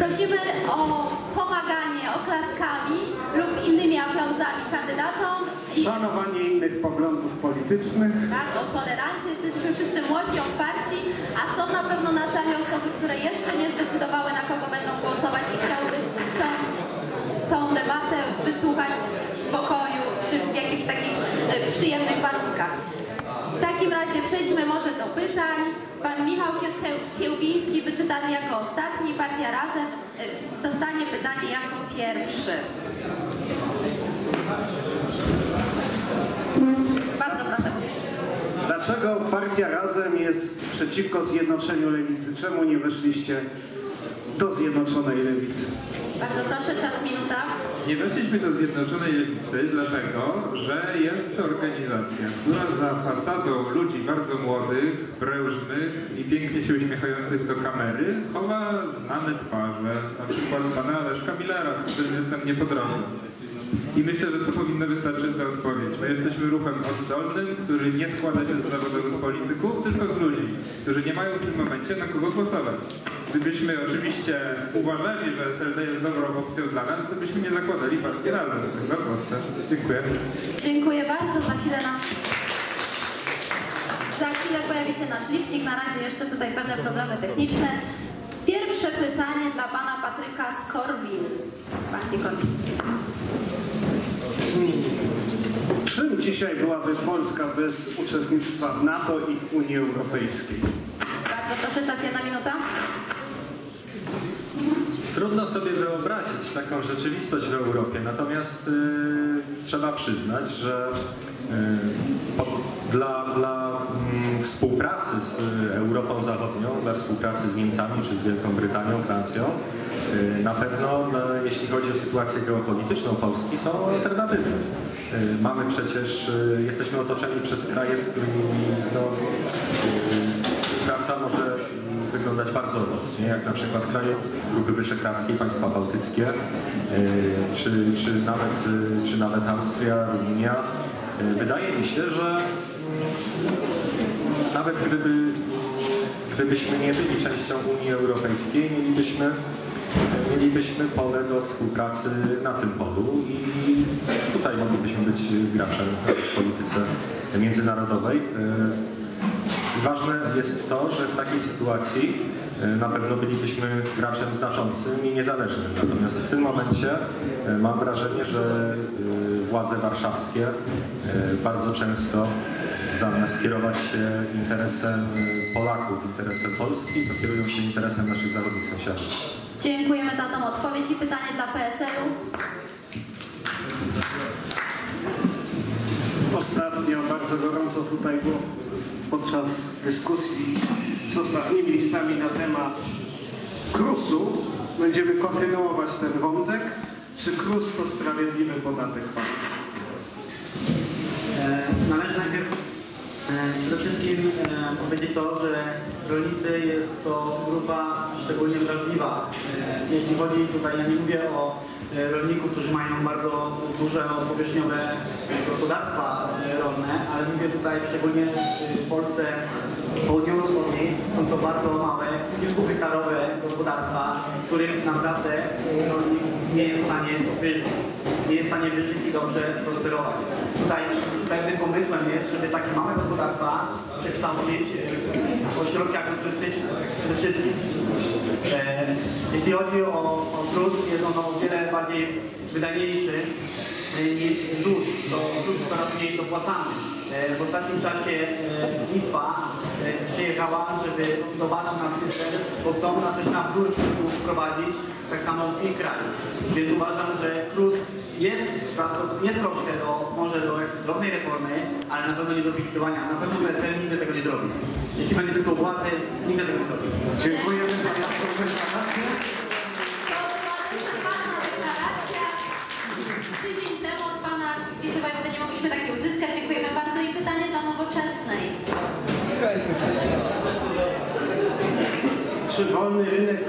Prosimy o pomaganie oklaskami lub innymi aplauzami kandydatom. Szanowanie innych poglądów politycznych. Tak, o tolerancję. Jesteśmy wszyscy młodzi, otwarci, a są na pewno na sali osoby, które jeszcze nie zdecydowały, na kogo będą głosować i chciałyby tą debatę wysłuchać w spokoju czy w jakichś takich przyjemnych warunkach. W takim razie przejdźmy może do pytań. Pan Michał Kiełbiński, wyczytany jako ostatni, Partia Razem dostanie pytanie jako pierwszy. Bardzo proszę. Dlaczego Partia Razem jest przeciwko zjednoczeniu Lewicy? Czemu nie weszliście do Zjednoczonej Lewicy? Bardzo proszę, czas minuta. Nie weszliśmy do Zjednoczonej Lewicy dlatego, że jest to organizacja, która za fasadą ludzi bardzo młodych, prężnych i pięknie się uśmiechających do kamery chowa znane twarze, na przykład pana Leszka Millera, z którym jestem nie po drodze. I myślę, że to powinna wystarczyć za odpowiedź. My jesteśmy ruchem oddolnym, który nie składa się z zawodowych polityków, tylko z ludzi, którzy nie mają w tym momencie na kogo głosować. Gdybyśmy oczywiście uważali, że SLD jest dobrą opcją dla nas, to byśmy nie zakładali partii Razem. To chyba proste. Dziękuję. Dziękuję bardzo. Za chwilę pojawi się nasz licznik. Na razie jeszcze tutaj pewne problemy techniczne. Pierwsze pytanie dla pana Patryka z partii Korwin. Czym dzisiaj byłaby Polska bez uczestnictwa w NATO i w Unii Europejskiej? Bardzo proszę, czas 1 minuta. Trudno sobie wyobrazić taką rzeczywistość w Europie, natomiast trzeba przyznać, że dla współpracy z Europą Zachodnią, dla współpracy z Niemcami czy z Wielką Brytanią, Francją, na pewno, jeśli chodzi o sytuację geopolityczną Polski, są alternatywy. Mamy przecież, jesteśmy otoczeni przez kraje, z którymi praca może wyglądać bardzo owocnie, jak na przykład kraje Grupy Wyszehradzkiej, państwa bałtyckie, czy nawet Austria, Rumunia. Wydaje mi się, że nawet gdybyśmy nie byli częścią Unii Europejskiej, mielibyśmy pole do współpracy na tym polu i tutaj moglibyśmy być graczem w polityce międzynarodowej. Ważne jest to, że w takiej sytuacji na pewno bylibyśmy graczem znaczącym i niezależnym. Natomiast w tym momencie mam wrażenie, że władze warszawskie bardzo często zamiast kierować się interesem Polaków, interesem Polski, to kierują się interesem naszych zachodnich sąsiadów. Dziękujemy za tą odpowiedź i pytanie dla PSL-u. Ostatnio bardzo gorąco tutaj było podczas dyskusji z ostatnimi listami na temat KRUS-u. Będziemy kontynuować ten wątek. Czy KRUS to sprawiedliwy podatek VAT? Należy najpierw przede wszystkim powiedzieć to, że rolnicy jest to grupa szczególnie wrażliwa. Jeśli chodzi tutaj, ja nie mówię o rolników, którzy mają bardzo duże powierzchniowe gospodarstwa rolne, ale mówię tutaj szczególnie w Polsce południowo-wschodniej, są to bardzo małe, kilkuhektarowe gospodarstwa, z których naprawdę rolnik nie jest w stanie wyżyć i dobrze prosperować. Tutaj pewnym pomysłem jest, żeby takie małe gospodarstwa przekształcić w ośrodki agroturystyczne. Jeśli chodzi o KRUS, jest ono o wiele bardziej wydajniejszy niż ZUS, to coraz mniej dopłacamy. W ostatnim czasie Litwa przyjechała, żeby zobaczyć nasz system, bo chcą na coś na wzór wprowadzić, tak samo w ich kraju. Więc uważam, że KRUS jest troszkę może do drobnej reformy, ale na pewno nie do likwidowania. Na pewno PSL nigdy tego nie zrobi. Jeśli będzie tylko władzy, nigdy tego nie zrobi. Dziękujemy za jasną deklarację. Tydzień temu od pana wiceprezydenta nie mogliśmy takiej uzyskać. Dziękujemy bardzo i pytanie dla Nowoczesnej. Czy wolny rynek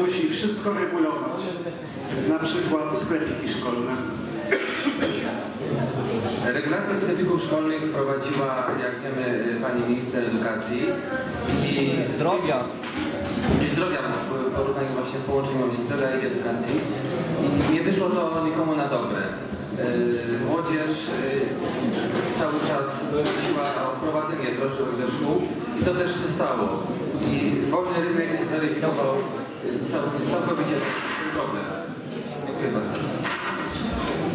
musi wszystko regulować? Na przykład sklepiki szkolne. Regulację sklepików szkolnych wprowadziła, jak wiemy, pani minister edukacji i zdrowia. i zdrowia w porównaniu właśnie z połączeniem zdrowia i edukacji. Nie wyszło to nikomu na dobre. Młodzież cały czas prosiła o wprowadzenie droższych do szkół i to też się stało. I wolny rynek zaryfinował całkowicie ten problem. Dziękuję bardzo.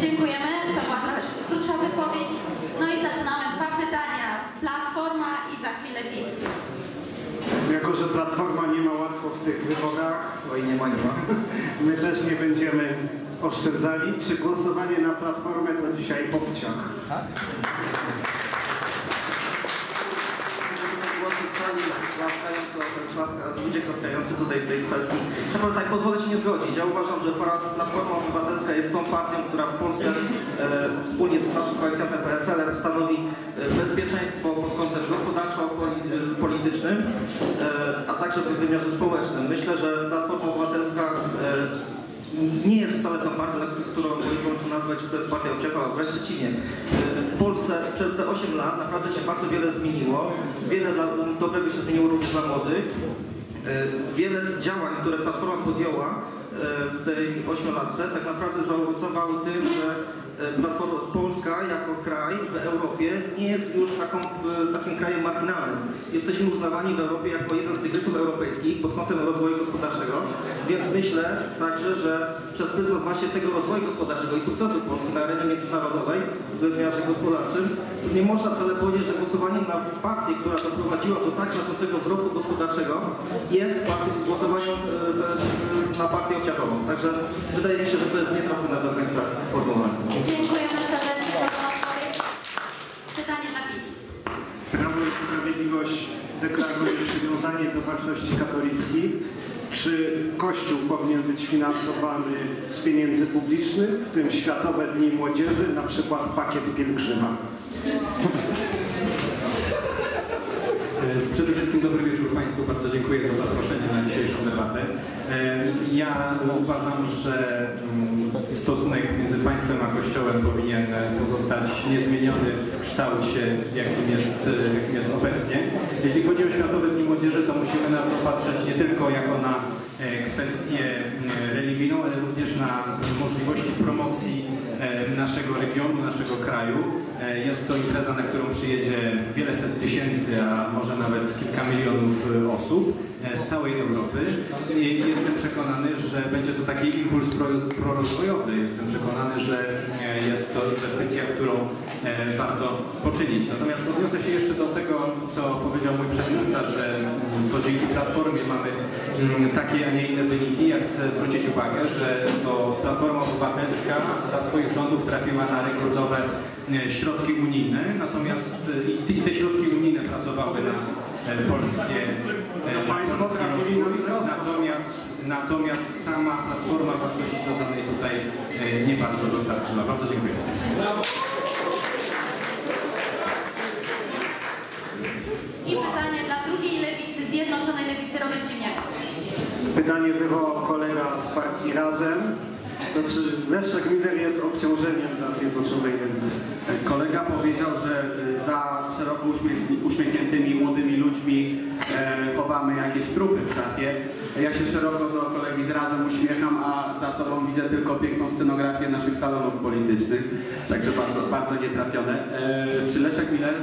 Dziękujemy. To była trochę krótsza wypowiedź. No i zaczynamy dwa pytania. Platforma i za chwilę PiS. Jako że Platforma nie ma łatwo w tych wyborach, oj nie ma, my też nie będziemy oszczędzali. Czy głosowanie na Platformę to dzisiaj popciach? Tak? Głosy sami klaskający, ludzie klaskający tutaj w tej kwestii. Naprawdę tak, pozwolę się nie zgodzić. Ja uważam, że Platforma Obywatelska jest tą partią, która w Polsce wspólnie z naszym koalicjantem PSL-em stanowi bezpieczeństwo pod kątem gospodarczo-politycznym, a także w wymiarze społecznym. Myślę, że Platforma Obywatelska nie jest wcale tą partią, którą można nazwać, że to jest partia uciekła, wręcz przeciwnie. W Polsce przez te 8 lat naprawdę się bardzo wiele zmieniło. Wiele dobrego się zmieniło również dla młodych. Wiele działań, które Platforma podjęła w tej 8-latce, tak naprawdę zaowocowały tym, że Platforma Polska jako kraj w Europie nie jest już takim krajem marginalnym. Jesteśmy uznawani w Europie jako jeden z tygrysów europejskich pod kątem rozwoju gospodarczego, więc myślę także, że przez pryzmat właśnie tego rozwoju gospodarczego i sukcesu Polski na arenie międzynarodowej w wymiarze gospodarczym nie można wcale powiedzieć, że głosowanie na partię, która doprowadziła do tak znaczącego wzrostu gospodarczego, jest głosowaniem na partię obciachową. Także wydaje mi się, że to jest nietrafne do końca sformułowanie. Dziękujemy serdecznie za tę odpowiedź. Pytanie na PiS. Prawo i Sprawiedliwość deklaruje przywiązanie do wartości katolickich. Czy Kościół powinien być finansowany z pieniędzy publicznych, w tym Światowe Dni Młodzieży, na przykład pakiet pielgrzyma? Przede wszystkim dobry wieczór Państwu, bardzo dziękuję za zaproszenie na dzisiejszą debatę. Ja uważam, że stosunek między państwem a kościołem powinien pozostać niezmieniony w kształcie, jakim jest obecnie. Jeśli chodzi o Światowe Dni Młodzieży, to musimy na to patrzeć nie tylko jako na kwestię religijną, ale również na możliwości promocji naszego regionu, naszego kraju. Jest to impreza, na którą przyjedzie wiele set tysięcy, a może nawet kilka milionów osób z całej Europy. I jestem przekonany, że będzie to taki impuls prorozwojowy. Jestem przekonany, że jest to inwestycja, którą warto poczynić. Natomiast odniosę się jeszcze do tego, co powiedział mój przedmówca, że to dzięki Platformie mamy takie, a nie inne wyniki. Ja chcę zwrócić uwagę, że to Platforma Obywatelska za swoich rządów trafiła na rekordowe środki unijne, natomiast i te środki unijne pracowały na natomiast sama Platforma wartości dodanej tutaj nie bardzo dostarczyła. Bardzo dziękuję. I pytanie dla drugiej lewicy, Zjednoczonej Lewicy, Robert Zimniak. Pytanie wywołał kolega z Partii Razem. To czy Leszek Miller jest obciążeniem dla Zjednoczonej Lewicy? Kolega powiedział, że za szeroko uśmiechniętymi młodymi ludźmi chowamy jakieś trupy w szafie. Ja się szeroko do kolegi z Razem uśmiecham, a za sobą widzę tylko piękną scenografię naszych salonów politycznych. Także bardzo, bardzo nietrafione. Czy Leszek Miller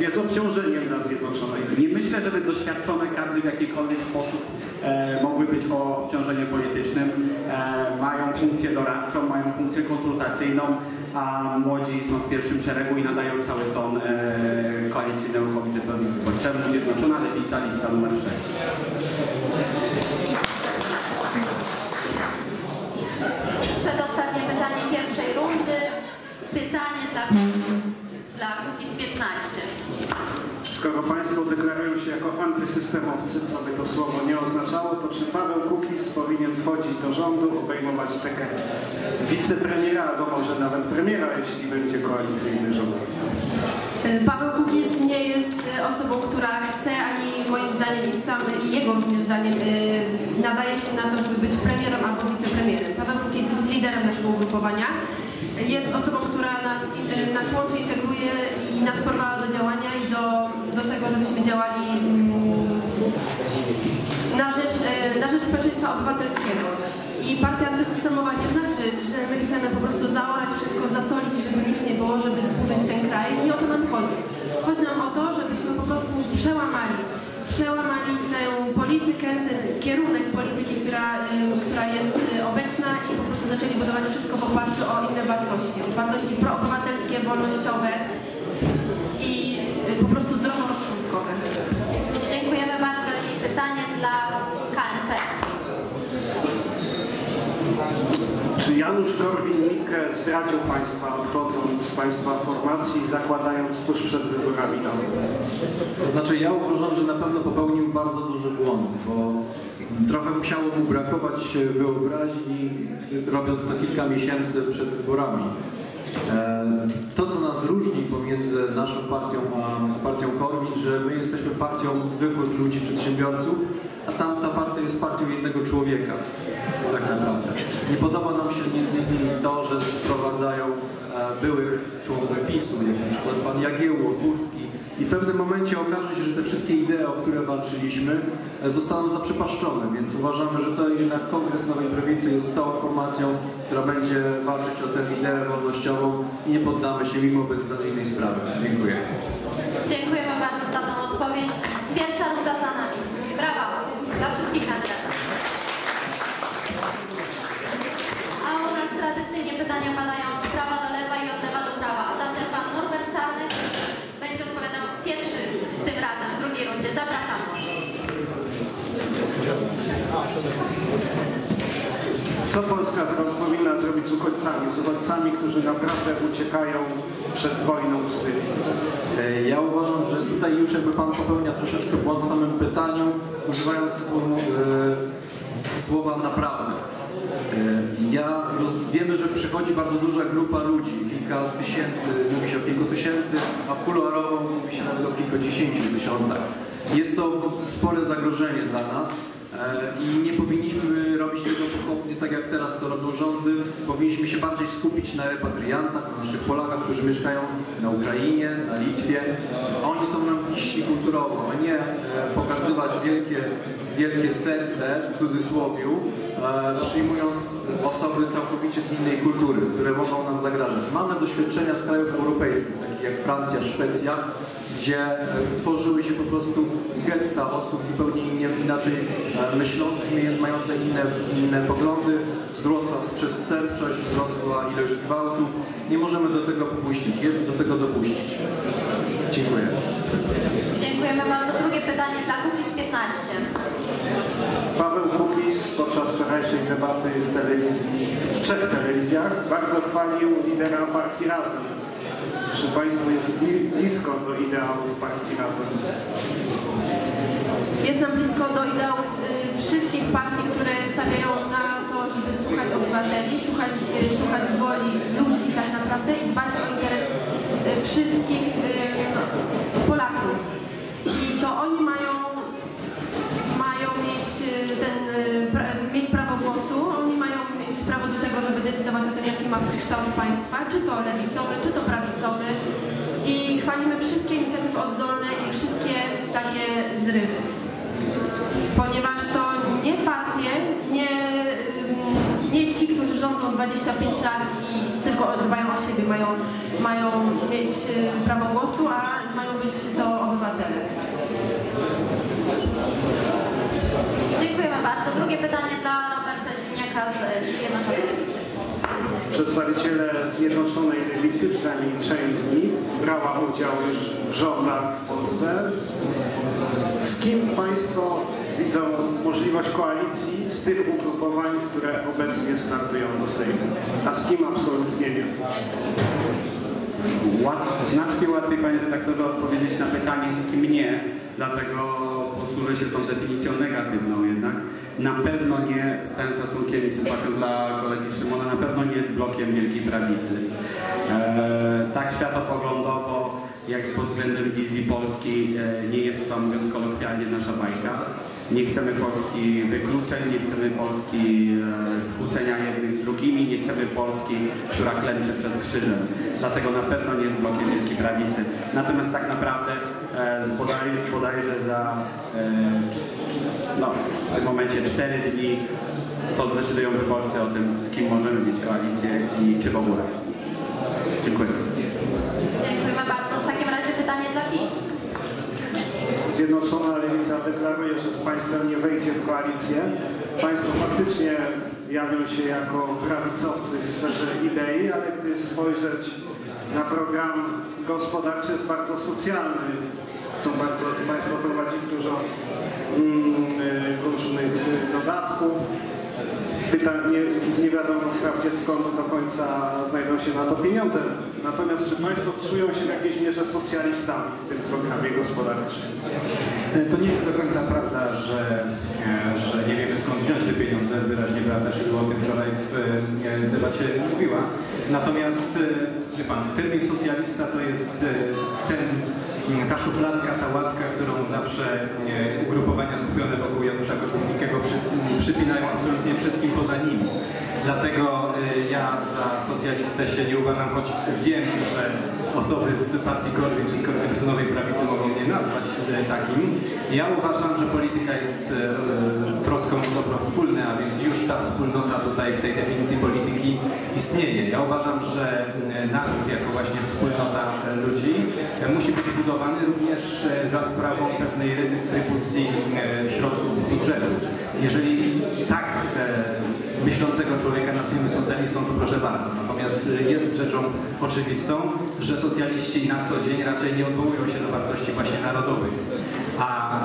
jest obciążeniem dla Zjednoczonej Lewicy? Nie myślę, żeby doświadczone kadry w jakikolwiek sposób mogły być o obciążeniu politycznym. Mają funkcję doradczą, mają funkcję konsultacyjną, a młodzi są w pierwszym szeregu i nadają cały ton koalicyjnemu komitetowi wyborczemu. Zjednoczona Lewica, lista numer 6. Przedostatnie pytanie pierwszej rundy. Pytanie dla Kukiz 15. Skoro Państwo deklarują się jako antysystemowcy, co by to słowo nie oznaczało, to czy Paweł Kukiz powinien wchodzić do rządu, obejmować tekę wicepremiera, albo może nawet premiera, jeśli będzie koalicyjny rząd? Paweł Kukiz nie jest osobą, która chce, ani moim zdaniem i sam jego zdaniem nadaje się na to, żeby być premierem albo wicepremierem. Paweł Kukiz jest liderem naszego ugrupowania. Jest osobą, która nas łączy, integruje i nas porwała do działania i do tego, żebyśmy działali na rzecz I partia antysystemowa nie znaczy, że my chcemy po prostu zaorać wszystko, zasolić, żeby nic nie było, żeby zburzyć ten kraj. Nie o to nam chodzi. Chodzi nam o to, żebyśmy po prostu przełamali tę politykę, ten kierunek polityki, która jest obecna i po prostu zaczęli budować wszystko w oparciu o inne wartości. Wartości proobywatelskie, wolnościowe i po prostu zdroworozsądkowe. Dziękujemy bardzo i pytanie dla KNP. Czy Janusz Korwin-Mikke zdradził Państwa, odchodząc z Państwa formacji, zakładając tuż przed wyborami tam? To znaczy ja uważam, że na pewno popełnił bardzo duży błąd, bo trochę musiało mu brakować wyobraźni, robiąc to kilka miesięcy przed wyborami. To, co nas różni pomiędzy naszą partią a partią Korwin, że my jesteśmy partią zwykłych ludzi, przedsiębiorców, a tamta partia jest partią jednego człowieka, tak naprawdę. Nie podoba nam się m.in. to, że sprowadzają byłych członków PiS-u, jak na przykład pan Jagiełło, Górski, i w pewnym momencie okaże się, że te wszystkie idee, o które walczyliśmy, zostaną zaprzepaszczone, więc uważamy, że to jednak Kongres Nowej Prawicy jest tą formacją, która będzie walczyć o tę ideę wolnościową i nie poddamy się mimo beznadziejnej sprawy. Dziękuję. Dziękujemy bardzo za tą odpowiedź. Pierwsza runda za nami. Brawa dla wszystkich kandydatów. A u nas tradycyjnie pytania padają od prawa do lewa i od lewa do prawa. A zatem pan Norbert Czarny będzie odpowiadał pierwszy z tym razem w drugiej rundzie. Zapraszam. Co Polska powinna zrobić z uchodźcami? Z uchodźcami, którzy naprawdę uciekają przed wojną w Syrii. Ja uważam, że tutaj już jakby pan popełnia troszeczkę błąd w samym pytaniu, używając słowa naprawdę. Wiemy, że przychodzi bardzo duża grupa ludzi, kilka tysięcy, mówi się o kilku tysięcy, a kuluarowo mówi się nawet o kilkudziesięciu tysiącach. Jest to spore zagrożenie dla nas. I nie powinniśmy robić tego pochopnie, tak jak teraz to robią rządy. Powinniśmy się bardziej skupić na repatriantach, na naszych Polakach, którzy mieszkają na Ukrainie, na Litwie. Oni są nam bliżsi kulturowo, a nie pokazywać wielkie serce, w cudzysłowiu, przyjmując osoby całkowicie z innej kultury, które mogą nam zagrażać. Mamy doświadczenia z krajów europejskich, takich jak Francja, Szwecja, gdzie tworzyły się po prostu getta osób zupełnie inaczej myślących, mające inne poglądy. Wzrosła przestępczość, wzrosła ilość gwałtów. Nie możemy do tego dopuścić. Jest do tego dopuścić. Dziękuję. Dziękujemy bardzo. Drugie pytanie dla Kukiz15. Paweł Kukiz podczas wczorajszej debaty w telewizji, w 3 telewizjach, bardzo chwalił lidera Partii Razem. Czy Państwo jest blisko do ideałów Partii Razem? Jest nam blisko do ideałów wszystkich partii, które stawiają na to, żeby słuchać obywateli, słuchać woli ludzi tak naprawdę i dbać o interes wszystkich Polaków. I to oni mają mieć prawo głosu, oni mają mieć prawo do tego, żeby decydować o tym, jaki ma być kształt państwa, czy to lewicowy, czy to prawicowy. I chwalimy wszystkie inicjatywy oddolne i wszystkie takie zrywy. Ponieważ to nie partie, nie ci, którzy rządzą 25 lat i tylko dbają o siebie, mają mieć prawo głosu, a mają być to obywatele. Dziękujemy bardzo. Drugie pytanie dla Roberta Zimniaka z Zjednoczonej Lewicy. Przedstawiciele Zjednoczonej Lewicy, przynajmniej część z nich, brała udział już w rządach w Polsce. Z kim Państwo widzą możliwość koalicji z tych ugrupowań, które obecnie startują do Sejmu? A z kim absolutnie nie? Znacznie łatwiej, panie redaktorze, odpowiedzieć na pytanie, z kim nie, dlatego posłużę się tą definicją negatywną jednak. Na pewno nie, z całym szacunkiem i sympatią dla kolegi Szymona, na pewno nie z blokiem Wielkiej Prawicy. Tak światopoglądowo, jak i pod względem wizji Polski nie jest to, mówiąc kolokwialnie, nasza bajka. Nie chcemy Polski wykluczeń, nie chcemy Polski skłócenia jednych z drugimi, nie chcemy Polski, która klęczy przed krzyżem. Dlatego na pewno nie jest blokiem Wielkiej Prawicy. Natomiast tak naprawdę bodajże za no, w tym momencie 4 dni, to zdecydują wyborcy o tym, z kim możemy mieć koalicję i czy w ogóle. Dziękuję. Dziękujemy bardzo. W takim razie pytanie dla PiS. Zjednoczona Lewica deklaruje, że z państwem nie wejdzie w koalicję. Państwo faktycznie jawią się jako prawicowcy w sferze idei, ale gdy spojrzeć na program gospodarczy, jest bardzo socjalny, co bardzo państwo prowadzi dużo różnych dodatków. Nie wiadomo wprawdzie skąd do końca znajdą się na to pieniądze. Natomiast czy państwo czują się w jakiejś mierze socjalistami w tym programie gospodarczym? To nie jest do końca prawda, że nie wiemy skąd wziąć te pieniądze. Wyraźnie Beata Szydło o tym wczoraj w debacie mówiła. Natomiast, wie pan, termin socjalista to jest ta szufladka, ta łatka, którą zawsze ugrupowania skupione wokół Janusza Korwin-Mikkego przypinają absolutnie wszystkim poza nimi. Dlatego ja za socjalistę się nie uważam, choć wiem, że osoby z partii Korwin czy z Kongresu Nowej Prawicy mogą mnie nazwać takim. Ja uważam, że polityka jest troską o dobro wspólne, a więc już ta wspólnota tutaj w tej definicji polityki istnieje. Ja uważam, że naród jako właśnie wspólnota ludzi musi być budowany również za sprawą pewnej redystrybucji środków z budżetu. Jeżeli tak myślącego człowieka nazwijmy socjalistą, to proszę bardzo. Natomiast jest rzeczą oczywistą, że socjaliści na co dzień raczej nie odwołują się do wartości właśnie narodowych, a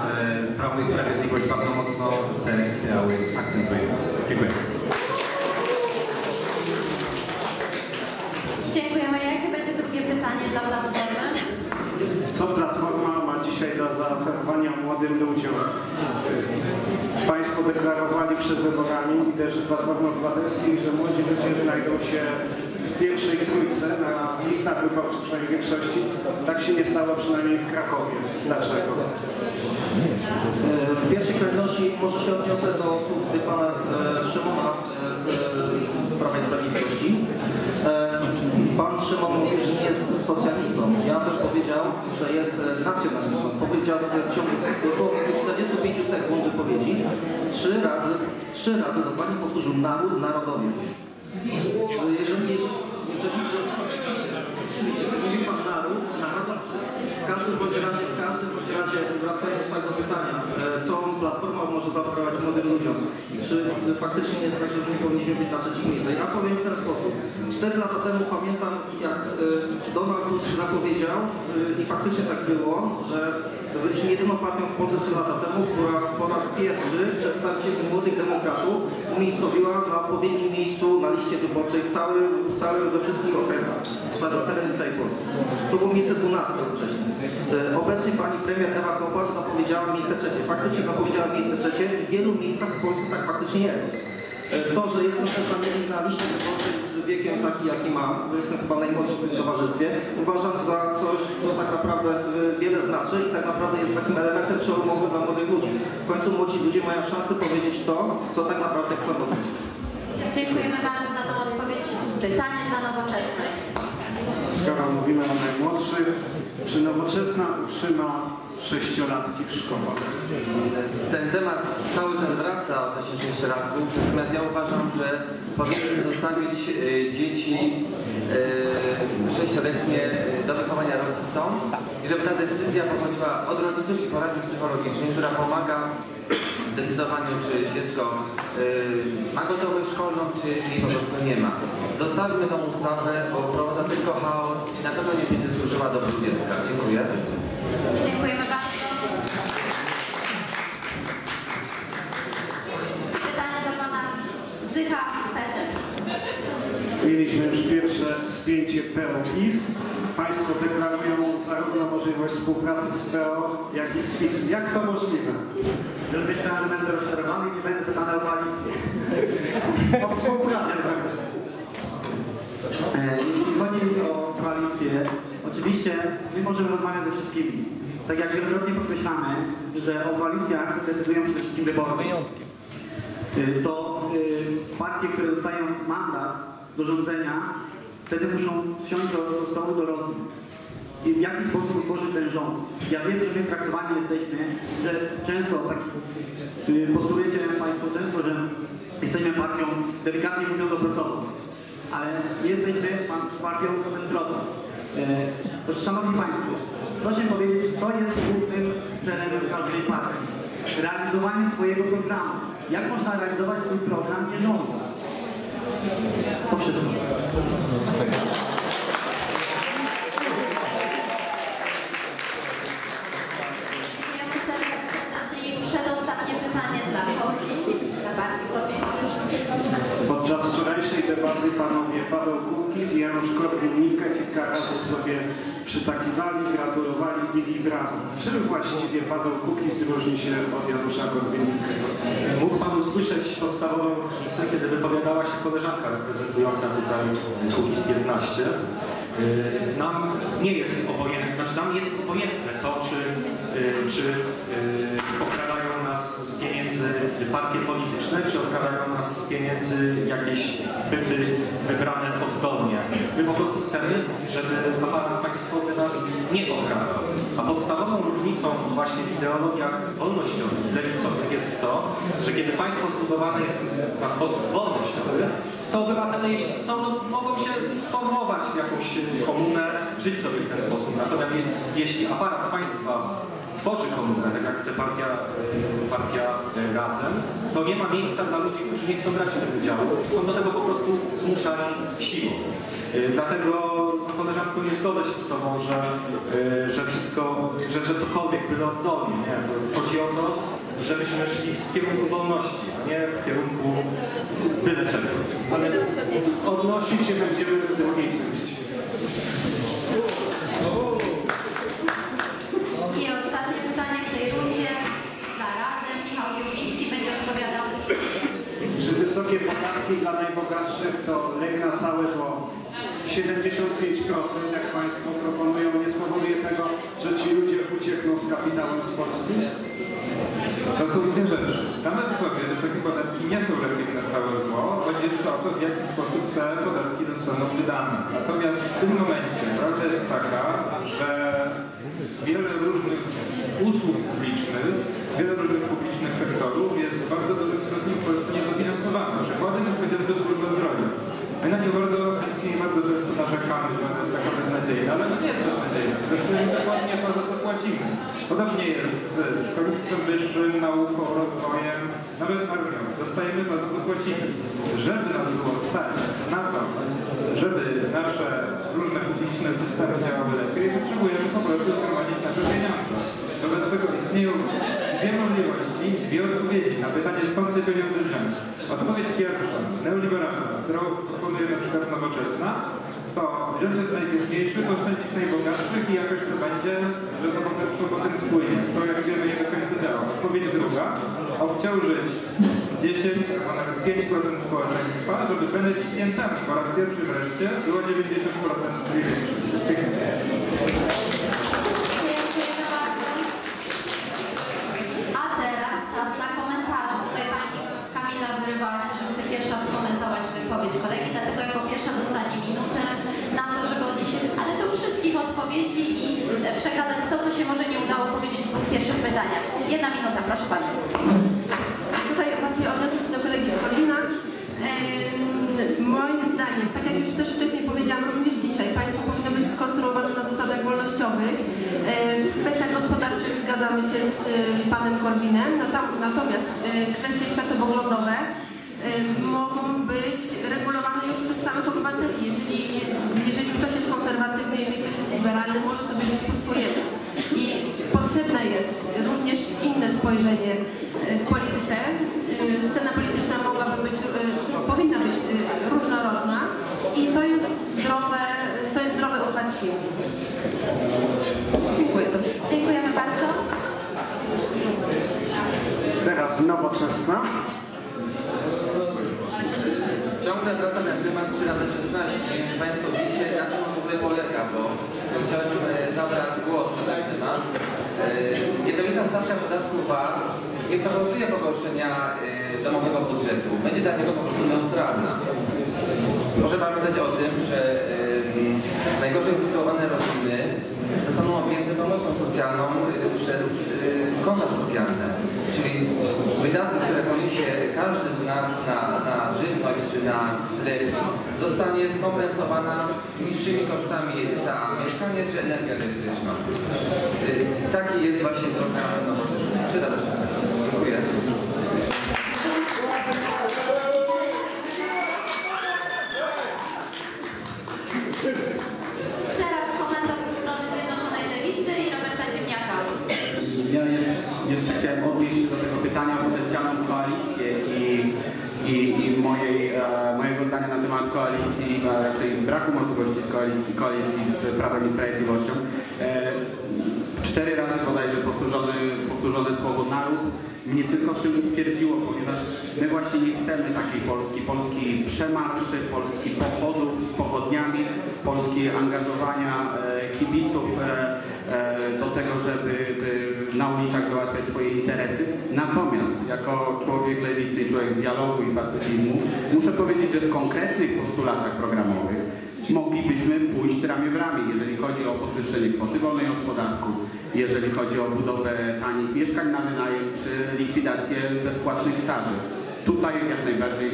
Prawo i Sprawiedliwość bardzo mocno te ideały akcentuje. Dziękuję. Dziękujemy. Jakie będzie drugie pytanie dla Platformy? Co Platforma ma dzisiaj do zaoferowania młodym ludziom? Państwo deklarowali przed wyborami i też Platformy Obywatelskiej, że młodzi ludzie znajdą się w pierwszej trójce na listach wyborczych, przynajmniej w większości. Tak się nie stało przynajmniej w Krakowie. Dlaczego? W pierwszej kolejności może się odniosę do słów pana Szymona z Prawa i Sprawiedliwości. Pan Szymon mówi, że nie jest socjalistą. Ja bym powiedział, że jest nacjonalistą. Powiedział w ciągu 45 sekund wypowiedzi 3 razy dokładnie powtórzył naród, narodowiec. Jeżeli mówi pan naród, narodowcy, w każdym bądź razie wracając do tego pytania, co Platforma może zaoferować młodym ludziom, czy faktycznie jest tak, że nie powinniśmy być na trzecim miejscu. Ja powiem w ten sposób. 4 lata temu pamiętam, jak Donald Trump zapowiedział i faktycznie tak było, że byliśmy jedyną partią w Polsce 3 lata temu, która po raz pierwszy przedstawicieli młodych demokratów umiejscowiła na odpowiednim miejscu na liście wyborczej we wszystkich okręgach na terenie całej Polski. To było miejsce 12 wcześniej. Obecnie pani premier Ewa Kopacz zapowiedziała miejsce 3. Faktycznie zapowiedziała miejsce 3 i w wielu miejscach w Polsce tak faktycznie jest. To, że jestem też na liście wyborczej z wiekiem taki, jaki mam, bo jestem chyba najmłodszy w tym towarzystwie, uważam za coś, co tak naprawdę wiele znaczy i tak naprawdę jest takim elementem przełomowym dla młodych ludzi. W końcu młodzi ludzie mają szansę powiedzieć to, co tak naprawdę chcą powiedzieć. Dziękujemy bardzo za tą odpowiedź. Pytanie na Nowoczesność. Skoro mówimy o najmłodszych, czy Nowoczesna utrzyma 6-latki w szkołach? Ten temat cały czas wraca odnośnie 6-latków, natomiast ja uważam, że powinniśmy zostawić dzieci 6-letnie do wychowania rodzicom i żeby ta decyzja pochodziła od rodziców i poradni psychologicznej, która pomaga w decydowaniu, czy dziecko ma gotowość szkolną, czy jej po prostu nie ma. Zostawmy tą ustawę, bo wprowadza tylko chaos i na pewno nie będzie służyła dobru dziecka. Dziękuję. Dziękujemy bardzo. Pytanie do pana Zycha, PSL. Mieliśmy już pierwsze spięcie PO-PiS. Państwo deklarują zarówno możliwość współpracy z PO, jak i z PiS. Jak to możliwe? Myślałem, że będę rozczarowany i nie będę pytany o koalicję. O współpracę. Jeśli chodzi o koalicję, oczywiście my możemy rozmawiać ze wszystkimi. Tak jak wielokrotnie podkreślamy, że o koalicjach decydują przede wszystkim wyborcy. To partie, które dostają mandat do rządzenia, wtedy muszą wsiąść do stołu dorosłych. i w jaki sposób utworzy ten rząd. Ja wiem, że my traktowani jesteśmy, że często, tak postulujecie Państwo często, że jesteśmy partią, delikatnie mówiąc, obrotową, ale jesteśmy partią centrową. Szanowni Państwo, proszę powiedzieć, co jest głównym celem każdej partii? Realizowanie swojego programu. Jak można realizować swój program nie rządząc? To wszystko. Podczas wczorajszej debaty panowie Paweł Kukiz i Janusz Korwin-Mikke kilka razy sobie przytakiwali, gratulowali, bili brawo. Czym właściwie Paweł Kukiz różni się od Janusza Korwin-Mikkego? Mógł pan usłyszeć podstawową różnicę, kiedy wypowiadała się koleżanka reprezentująca tutaj Kukiz 15. Nam nie jest obojętne, znaczy nam jest obojętne to, czy okradają nas z pieniędzy partie polityczne, czy okradają nas z pieniędzy jakieś byty wybrane oddolnie. My po prostu chcemy, żeby aparat państwowy nas nie okradał. A podstawową różnicą właśnie w ideologiach wolnościowych, lewicowych jest to, że kiedy państwo zbudowane jest na sposób wolnościowy, to obywatele, jeśli chcą, mogą się sformować w jakąś komunę, żyć sobie w ten sposób. Natomiast jeśli aparat państwa tworzy komunę, tak jak chce partia Razem, to nie ma miejsca dla ludzi, którzy nie chcą brać w tym udziału. Są do tego po prostu zmuszani siłą. Dlatego, koleżanko, nie zgodzę się z tobą, że cokolwiek byle oddolnie. Chodzi o to, żebyśmy szli w kierunku wolności, a nie w kierunku byle czego. Ale odnosić się będziemy w drugiej części. I ostatnie pytanie w tej rundzie dla Razem. Michał Kiełbiński będzie odpowiadał. Czy wysokie podatki dla najbogatszych to lek na całe zło? 75%, jak Państwo proponują, nie spowoduje tego, że ci ludzie uciekną z kapitałem z Polski? To są dwie rzeczy. Same w sobie wysokie podatki nie są lekiem na całe zło. Chodzi o to, w jaki sposób te podatki zostaną wydane. Natomiast w tym momencie prawda jest taka, że wiele różnych usług publicznych, wiele różnych publicznych sektorów jest w bardzo dużym stopniu w Polsce niedofinansowane. Przykładem jest chociażby służba zdrowia. My na nią bardzo chętnie i bardzo często narzekamy, że ona jest taka beznadziejna, ale to nie jest beznadziejna. Zresztą dokładnie to, za co płacimy. Podobnie jest z szkolnictwem wyższym, nauką, rozwojem, nawet armią. Dostajemy to, za co płacimy. Żeby nas było stać na to, żeby nasze różne publiczne systemy działały lepiej, potrzebujemy po prostu zgromadzić nasze pieniądze. Wobec tego istnieją dwie możliwości, dwie odpowiedzi na pytanie, skąd te pieniądze wziąć. Odpowiedź pierwsza, neoliberalna, którą proponuje na przykład Nowoczesna, to wziąć od najbiedniejszych, oszczędzić najbogatszych i jakoś to będzie, że to bogactwo potem spłynie, co jak wiemy nie do końca działa. Odpowiedź druga, obciążyć 10 albo nawet 5% społeczeństwa, żeby beneficjentami po raz pierwszy wreszcie było 90% tych. Kolegi, dlatego jako pierwsza dostanie minutę na to, żeby odnieść się, ale do wszystkich odpowiedzi i przekazać to, co się może nie udało powiedzieć w dwóch pierwszych pytaniach. 1 minuta, proszę bardzo. Tutaj właśnie odnoszę się do kolegi z Korwina. Moim zdaniem, tak jak już też wcześniej powiedziałam, również dzisiaj państwo powinno być skonstruowane na zasadach wolnościowych. W kwestiach gospodarczych zgadzamy się z panem Korwinem, natomiast kwestie światopoglądowe mogą być regulowane już przez samych obywateli. Jeżeli ktoś jest konserwatywny, jeżeli ktoś jest liberalny, może sobie żyć po swojemu. I potrzebne jest również inne spojrzenie w polityce. Scena polityczna powinna być różnorodna i to jest zdrowy układ sił. Dziękuję. Dziękujemy bardzo. Teraz Nowoczesna. Ciągle wracam na temat 3/16. Czy Państwo wiecie, na czym on w ogóle polega? Bo chciałem zabrać głos na ten temat. Jednolita stawka podatku VAT nie spowoduje pogorszenia domowego budżetu. Będzie dla niego po prostu neutralna. Proszę pamiętać o tym, że najgorzej sytuowane rodziny zostaną objęte pomocą socjalną przez konta socjalne, czyli wydatki, które poniesie każdy z nas na żywność czy na leki, zostanie skompensowana niższymi kosztami za mieszkanie czy energię elektryczną. Taki jest właśnie program Nowoczesnej. Dziękuję. Teraz komentarz ze strony Zjednoczonej Lewicy i Roberta Zimniaka. Ja jeszcze chciałem odnieść się do tego pytania o potencjalną koalicję i mojego zdania na temat koalicji, raczej braku możliwości koalicji z Prawem i Sprawiedliwością. 4 razy bodajże powtórzone słowo naród mnie tylko w tym utwierdziło, ponieważ my właśnie nie chcemy takiej Polski, Polski przemarszy, Polski pochodów z pochodniami, Polski angażowania kibiców do tego, żeby na ulicach załatwiać swoje interesy. Natomiast jako człowiek lewicy, człowiek dialogu i pacyfizmu muszę powiedzieć, że w konkretnych postulatach programowych moglibyśmy pójść ramię w ramię, jeżeli chodzi o podwyższenie kwoty wolnej od podatku, jeżeli chodzi o budowę tanich mieszkań na wynajem czy likwidację bezpłatnych staży. Tutaj jak najbardziej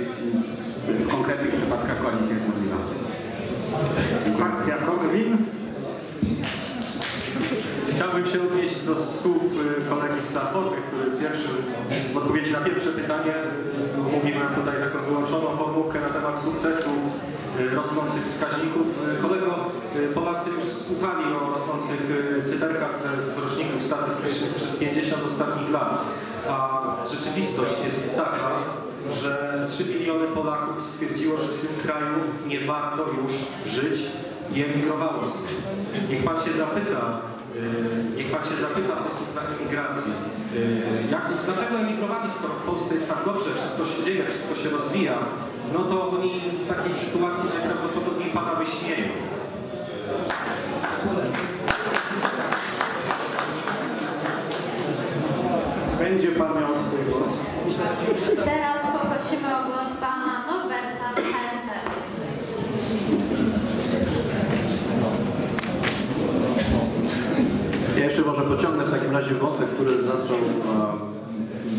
w konkretnych przypadkach koalicja jest możliwa. Partia Korwin. Chciałbym się odnieść do słów kolegi z Platformy, który w odpowiedzi na pierwsze pytanie mówił nam tutaj taką wyłączoną formułkę na temat sukcesu rosnących wskaźników. Kolego, Polacy już słuchali o rosnących cyferkach z roczników statystycznych przez 50 ostatnich lat, a rzeczywistość jest taka, że 3 miliony Polaków stwierdziło, że w tym kraju nie warto już żyć i emigrowało z tym. Niech pan się zapyta osób na emigrację. Dlaczego emigrowali, skoro w Polsce jest tak dobrze, wszystko się dzieje, wszystko się rozwija, no to oni w takiej sytuacji najprawdopodobniej pana wyśmieją. Będzie pan miał swój głos. Teraz poprosimy o głos pana Roberta z KNP. Ja jeszcze może pociągnę w takim razie wątek, który zaczął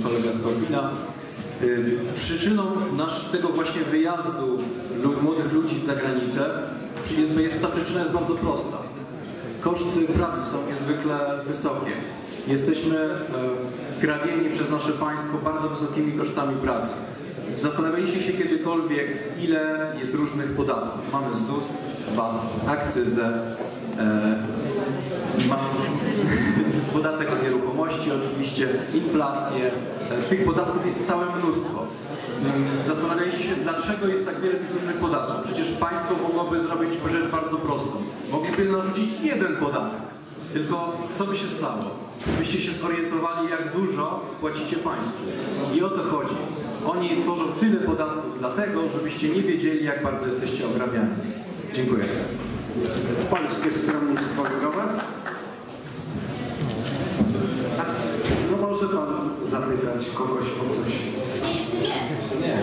kolega z Korwina. Przyczyną tego właśnie wyjazdu młodych ludzi za granicę, ta przyczyna jest bardzo prosta. Koszty pracy są niezwykle wysokie. Jesteśmy grabieni przez nasze państwo bardzo wysokimi kosztami pracy. Zastanawialiście się kiedykolwiek, ile jest różnych podatków? Mamy ZUS, VAT, akcyzę, podatek od nieruchomości oczywiście, inflację. Tych podatków jest całe mnóstwo. Zastanawialiście się, dlaczego jest tak wiele tych różnych podatków. Przecież państwo mogłoby zrobić rzecz bardzo prostą. Mogliby narzucić jeden podatek. Tylko co by się stało? Byście się zorientowali, jak dużo płacicie państwu. I o to chodzi. Oni tworzą tyle podatków dlatego, żebyście nie wiedzieli, jak bardzo jesteście ograbiani. Dziękuję. Polskie Stronnictwo Ludowe. No może pan zapytać kogoś o coś. Nie.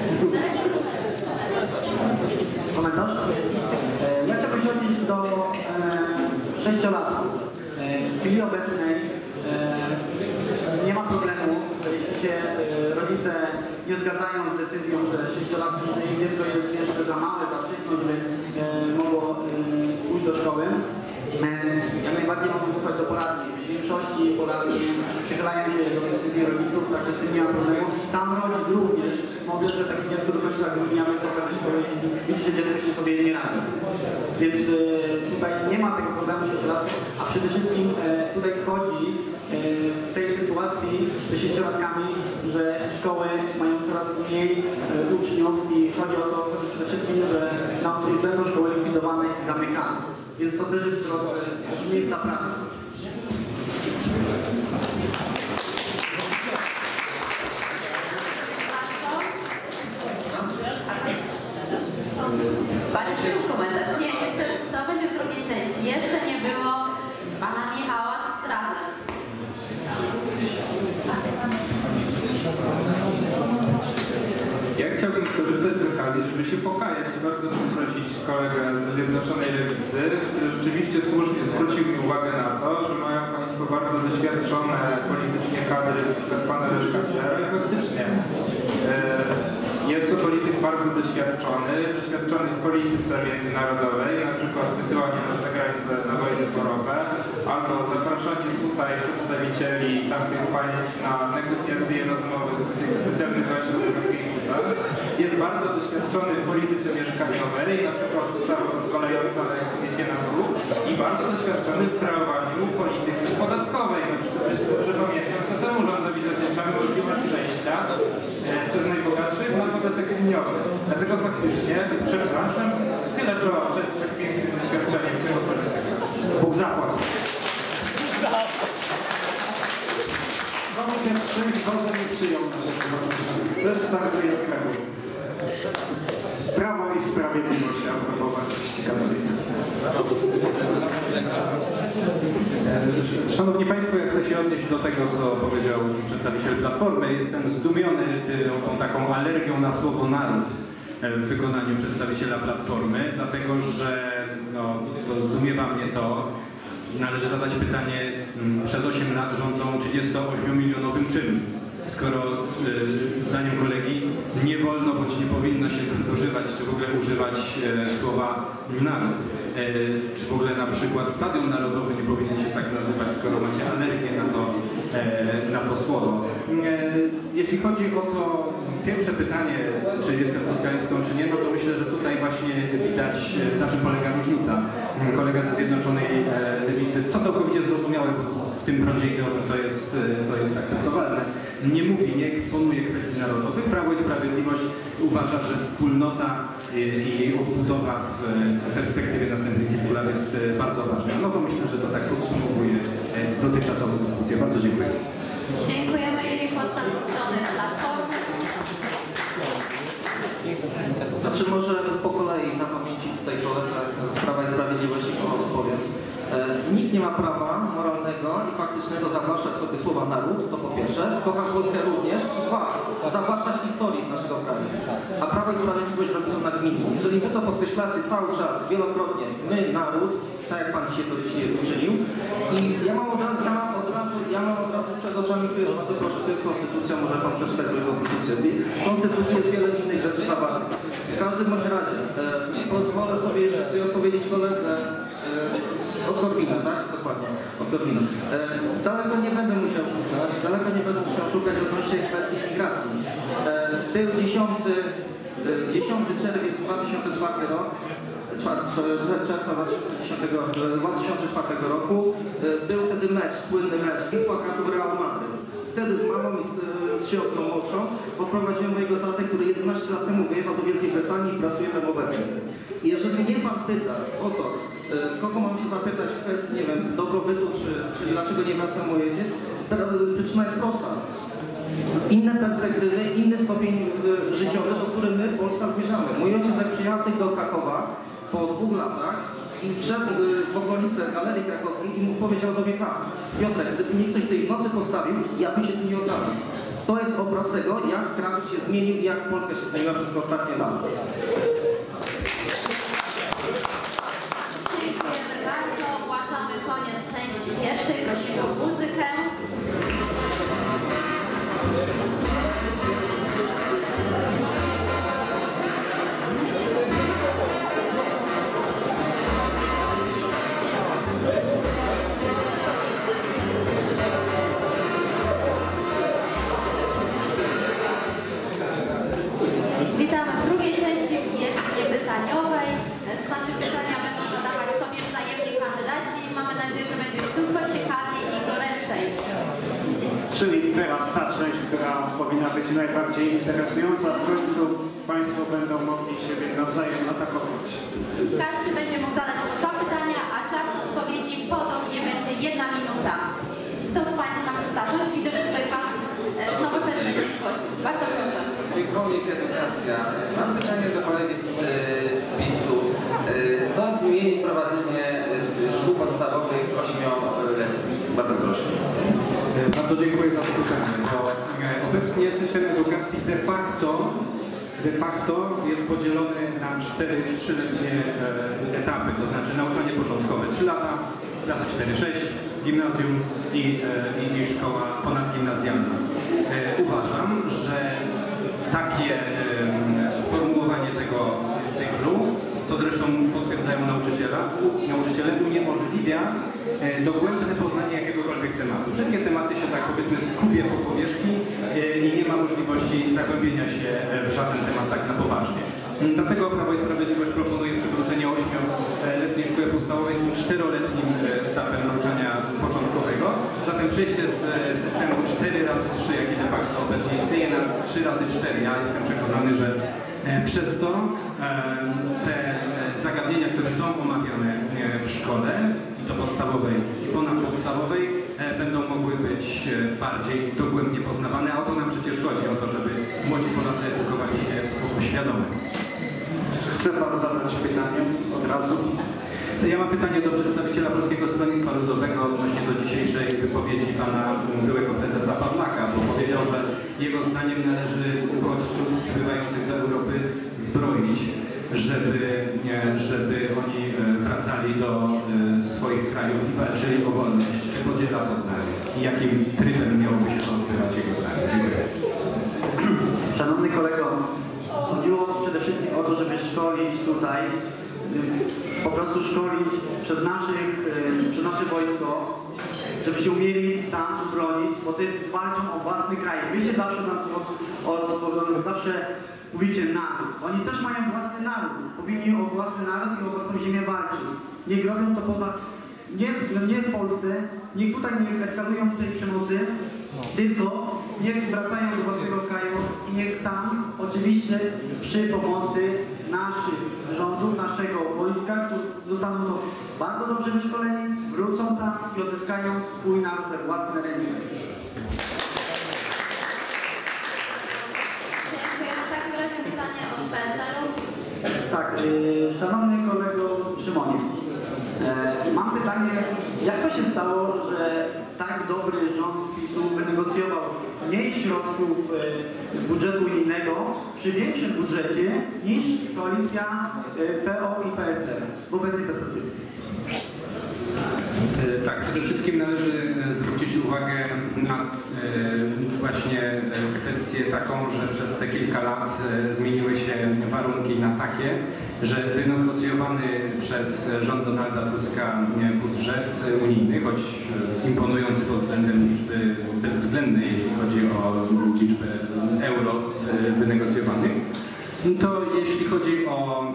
Komentarz? Ja chciałbym się odnieść do sześciolatków. W chwili obecnej nie ma problemu, jeśli się rodzice nie zgadzają z decyzją, że 6-latki, że ich dziecko jest jeszcze za małe, za wcześnie, żeby mogło pójść do szkoły. Jak najbardziej mogą posłać do poradni. W większości poradni przychylają się do decyzji rodziców, także z tym nie ma problemu. Sam rodzic również może, że takie dziecko do końca grudnia trochę do szkoły, jeśli widzi, że dziecko się sobie nie radzi. Więc tutaj nie ma tego problemu 6-latków, a przede wszystkim tutaj chodzi w tej sytuacji z 6-latkami, że szkoły mają coraz mniej uczniów i chodzi o to przede wszystkim, że nauczyciele będą szkoły likwidowane i zamykane. Więc to też jest wzrost miejsca pracy. Panie Przewodniczący, komentarz? Nie, jeszcze to będzie w drugiej części. Jeszcze nie było pana Michała z Razem. Ja chciałbym skorzystać z okazji, żeby się pokajać i bardzo poprosić kolegę ze Zjednoczonej Lewicy, który rzeczywiście słusznie zwrócił mi uwagę na to, że mają Państwo bardzo doświadczone politycznie kadry, np. pana Leszka Millera, i faktycznie jest to polityk bardzo doświadczony w polityce międzynarodowej, np. wysyłanie nas na granicę na wojny forowe, albo zapraszanie tutaj przedstawicieli tamtych państw na negocjacje rozmowy z tych specjalnych ośrodków. Jest bardzo doświadczony w polityce mieszkaniowej, na przykład ustawa pozwalająca na eksmisję na dług, i bardzo doświadczony w kreowaniu polityki podatkowej. Na przykład, że pamiętam, to temu rządowi zaznaczamy możliwość przejścia przez najbogatszych na podatek liniowy. Dlatego faktycznie, przepraszam, tyle trzeba przed tak pięknym doświadczeniem tego polityka. Bóg zapłać. Ten szczęść Boże nie przyjął naszego zaproszenia. Też startuje w Kremlu. Prawo i Sprawiedliwość, a propos wartości katolickich. Szanowni Państwo, ja chcę się odnieść do tego, co powiedział przedstawiciel Platformy. Jestem zdumiony tą taką alergią na słowo naród w wykonaniu przedstawiciela Platformy, dlatego że to zdumiewa mnie to. Należy zadać pytanie, przez 8 lat rządzą 38-milionowym czynem, skoro zdaniem kolegi nie wolno bądź nie powinno się używać, czy w ogóle używać słowa naród. Czy w ogóle na przykład Stadion Narodowy nie powinien się tak nazywać, skoro macie alergię na to słowo. Jeśli chodzi o to pierwsze pytanie, czy jestem socjalistą, czy nie, no to myślę, że tutaj właśnie widać, na czym polega różnica. Kolega ze Zjednoczonej Lewicy, co całkowicie zrozumiałe w tym prądzie ideowym, to jest akceptowalne. Nie mówi, nie eksponuje kwestii narodowych. Prawo i Sprawiedliwość uważa, że wspólnota i jej odbudowa w perspektywie następnych kilku lat jest bardzo ważna. No to myślę, że to tak podsumowuje dotychczasową dyskusję. Bardzo dziękuję. Dziękujemy i posta ze strony Platformy. Znaczy może po kolei za pamięci tutaj koledze z Prawa i Sprawiedliwości odpowiem. Nikt nie ma prawa moralnego i faktycznego zawłaszczać sobie słowa naród, to po pierwsze, kocha Polskę również, i dwa, zawłaszczać historię naszego kraju. A Prawo i Sprawiedliwość robi to nagminnie. Jeżeli wy to podkreślacie cały czas, wielokrotnie, my, naród, tak jak pan się to dzisiaj uczynił, i ja mam od razu przed oczami, bardzo proszę, to jest konstytucja, może pan przeczytać sobie konstytucję. W konstytucji jest wiele innych rzeczy zawartych. W każdym bądź razie pozwolę sobie jeszcze tutaj odpowiedzieć koledze od Korwina, tak? Dokładnie, od Korwina. Daleko nie będę musiał szukać, odnośnie kwestii imigracji. Był 10 czerwiec 2004 rok, czerwca 2004 roku, był wtedy mecz, słynny mecz Wisła Kraków Real Madryt. Wtedy z mamą i z siostrą młodszą odprowadziłem mojego tatę, który 11 lat temu wyjechał do Wielkiej Brytanii i pracuje tam obecnie. I jeżeli mnie pan pyta o to, kogo mam się zapytać w kwestii, nie wiem, dobrobytu, czy dlaczego nie wraca moje dziecko, przyczyna jest prosta. Inne perspektywy, inny stopień życiowy, do którego my, Polska, zmierzamy. Mój ojciec przyjechał do Krakowa po 2 latach i wszedł w okolice Galerii Krakowskiej i mu powiedział do wieka: Piotrek, gdyby mnie ktoś tej nocy postawił, ja bym się tu nie oddałem. To jest obraz tego, jak Kraków się zmienił i jak Polska się zmieniła przez ostatnie lata. Dziękujemy bardzo, ogłaszamy koniec części pierwszej, prosimy o muzykę. Witamy w drugiej części, jeszcze pytaniowej. Znaczy pytania będą zadawali sobie wzajemnie kandydaci. Mamy nadzieję, że będzie tylko ciekawiej i goręcej. Czyli teraz ta część, która powinna być najbardziej interesująca, w końcu Państwo będą mogli siebie nawzajem atakować. Każdy będzie mógł zadać 2 pytania, a czas odpowiedzi podobnie będzie 1 minuta. Kto z Państwa chce zacząć? Widzę, że tutaj Pan z Nowoczesnej się zgłosił. Bardzo proszę. Komitet Edukacja. Mam pytanie do kolegi z PiS-u. Co zmieni prowadzenie szkół podstawowych 8-letnich? Bardzo proszę. Bardzo dziękuję za to pytanie. Obecnie system edukacji de facto de facto jest podzielony na cztery trzyletnie etapy, to znaczy nauczanie początkowe 3 lata, klasy 4-6, gimnazjum i szkoła ponadgimnazjalna. Uważam, że takie sformułowanie tego cyklu, co zresztą potwierdzają nauczyciele, uniemożliwia dogłębne poznanie jakiegokolwiek tematu. Wszystkie tematy się tak powiedzmy skupią po powierzchni i nie ma możliwości zagłębienia się w żaden temat tak na poważnie. Dlatego Prawo i Sprawiedliwość proponuje przywrócenie 8-letniej szkoły podstawowej z tym 4-letnim etapem nauczania początkowego. Zatem przejście z systemu 4x3, jaki de facto obecnie istnieje, na 3x4. Ja jestem przekonany, że przez to te zagadnienia, które są omawiane w szkole, i to podstawowej, i ponadpodstawowej, będą mogły być bardziej dogłębnie poznawane, a o to nam przecież chodzi, o to, żeby młodzi Polacy edukowali się w sposób świadomy. Chce Pan zadać pytanie od razu? Ja mam pytanie do przedstawiciela Polskiego Stronnictwa Ludowego odnośnie do dzisiejszej wypowiedzi pana byłego prezesa Pawlaka, bo powiedział, że jego zdaniem należy uchodźców przybywających do Europy zbroić, żeby oni wracali do swoich krajów i walczyli o wolność. Czy podziela to zdanie? I jakim trybem miałoby się to odbywać jego zdanie? Dziękuję. Szanowny kolego, chodziło przede wszystkim o to, żeby szkolić tutaj, po prostu szkolić przez nasze wojsko, żeby się umieli tam bronić, bo to jest walczą o własny kraj. My się zawsze mówicie naród. Oni też mają własny naród. Powinni o własny naród i o własną ziemię walczyć. Niech robią to poza... Nie w Polsce, niech tutaj nie eskalują tej przemocy, tylko niech wracają do własnego kraju i niech tam, oczywiście przy pomocy naszych rządów, naszego wojska, którzy zostaną to bardzo dobrze wyszkoleni, wrócą tam i odzyskają swój naród we własne ręce. Tak, szanowny kolego Szymonie, mam pytanie, jak to się stało, że tak dobry rząd PiS-u wynegocjował mniej środków z budżetu unijnego przy większym budżecie niż koalicja PO i PSL w obecnej perspektywie? Tak, przede wszystkim należy zwrócić uwagę na właśnie kwestię taką, że przez te kilka lat zmieniły się warunki na takie, że wynegocjowany przez rząd Donalda Tuska budżet unijny, choć imponujący pod względem liczby bezwzględnej, jeśli chodzi o liczbę euro wynegocjowanych, to jeśli chodzi o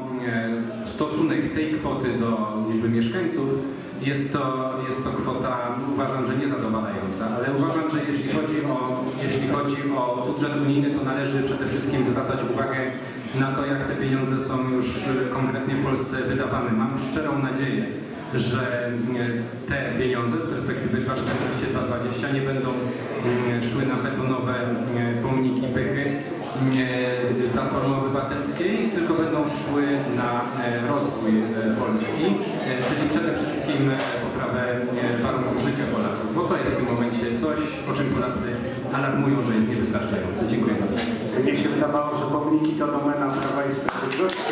stosunek tej kwoty do liczby mieszkańców, jest to kwota, uważam, że niezadowalająca, ale uważam, że jeśli chodzi o budżet unijny, to należy przede wszystkim zwracać uwagę na to, jak te pieniądze są już konkretnie w Polsce wydawane. Mam szczerą nadzieję, że te pieniądze z perspektywy 2014-2020 nie będą szły na betonowe pomniki pychy Platformy Obywatelskiej, tylko będą szły na rozwój Polski, czyli przede wszystkim poprawę warunków życia Polaków, bo to jest w tym momencie coś, o czym Polacy alarmują, że jest niewystarczające. Dziękuję bardzo. Mnie się wydawało, że pomniki to domena Prawa i Sprawiedliwości.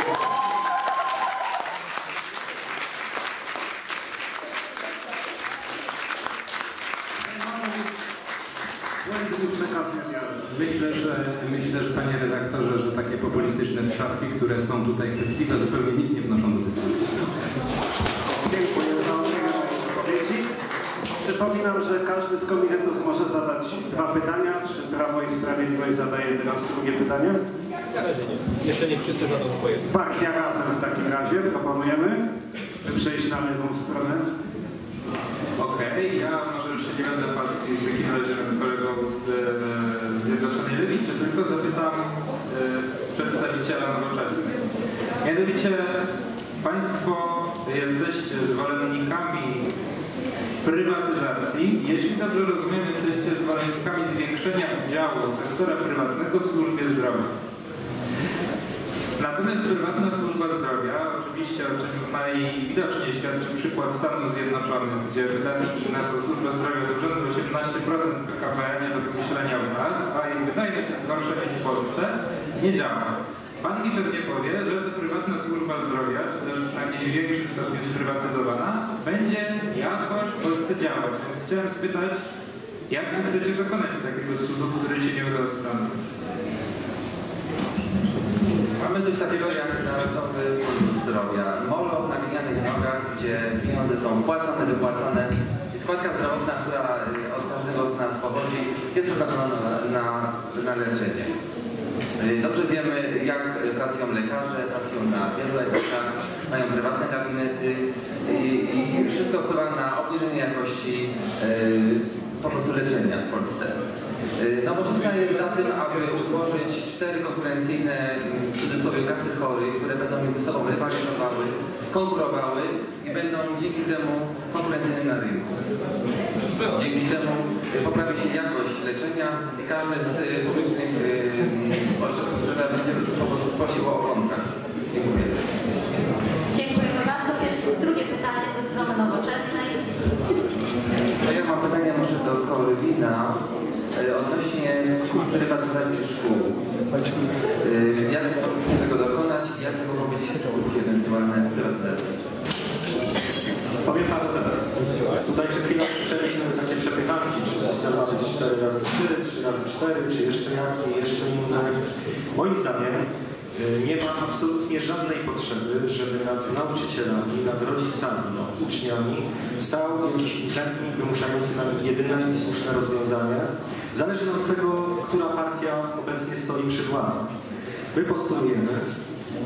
Myślę, że panie redaktorze, że takie populistyczne wstawki, które są tutaj chwytliwe, zupełnie nic nie wnoszą do dyskusji. Dziękuję za odpowiedzi. Przypominam, że każdy z komitetów może zadać 2 pytania. Czy Prawo i Sprawiedliwość zadaje teraz drugie pytanie? Na razie nie. Jeszcze nie wszyscy zadają po jedno. Partia Razem w takim razie proponujemy, by przejść na lewą stronę. Okej, ja może przeciwnie do Paski w takim razie kolegą z Zjednoczonej Lewicy, tylko zapytam przedstawiciela Nowoczesnej. Mianowicie Państwo jesteście zwolennikami prywatyzacji. Jeśli dobrze rozumiem, jesteście zwolennikami zwiększenia udziału sektora prywatnego w służbie zdrowia. Natomiast prywatna służba zdrowia, oczywiście, o czym najwidoczniej świadczy przykład Stanów Zjednoczonych, gdzie wydatki na to służbę zdrowia to rzędu 18% PKB, nie do wymyślenia u nas, a ich wydajność jest gorsza niż w Polsce, nie działa. Pan mi pewnie powie, że to prywatna służba zdrowia, czy też przynajmniej w większym stopniu sprywatyzowana, będzie jakoś w Polsce działać. Więc chciałem spytać, jak chcecie dokonać takiego cudu, który się nie udało stanąć? Mamy coś takiego jak Narodowy Fundusz Zdrowia. Molo na glinianych nogach, gdzie pieniądze są wpłacane, wypłacane. Składka zdrowotna, która od każdego z nas pochodzi, jest przeznaczona na leczenie. Dobrze wiemy, jak pracują lekarze, pracują na wielu etapach, mają prywatne gabinety i wszystko wpływa na obniżenie jakości po prostu leczenia w Polsce. Nowoczesna jest za tym, aby utworzyć 4 konkurencyjne kasy chorych, które będą między sobą rywalizowały, konkurowały i będą dzięki temu konkurencyjne na rynku. Dzięki temu poprawi się jakość leczenia i każdy z publicznych ośrodków, które będzie po prostu prosiło o kontrakt. Dziękuję. Dziękujemy bardzo. Drugie pytanie ze strony Nowoczesnej. No ja mam pytanie może do Korwina odnośnie prywatyzacji szkół. W jaki sposób chcę tego dokonać i jakie mogą być skutki ewentualne prywatyzacji? Powiem Panu teraz. Tutaj przed chwilą słyszeliśmy takie przepychanki, czy system ma być 4x3, 3x4, czy jeszcze jaki, jeszcze inny. Moim zdaniem nie ma absolutnie żadnej potrzeby, żeby nad nauczycielami, nad rodzicami, nad uczniami stał jakiś urzędnik wymuszający nam jedyne i słuszne rozwiązania. Zależy od tego, która partia obecnie stoi przy władzy. My postulujemy,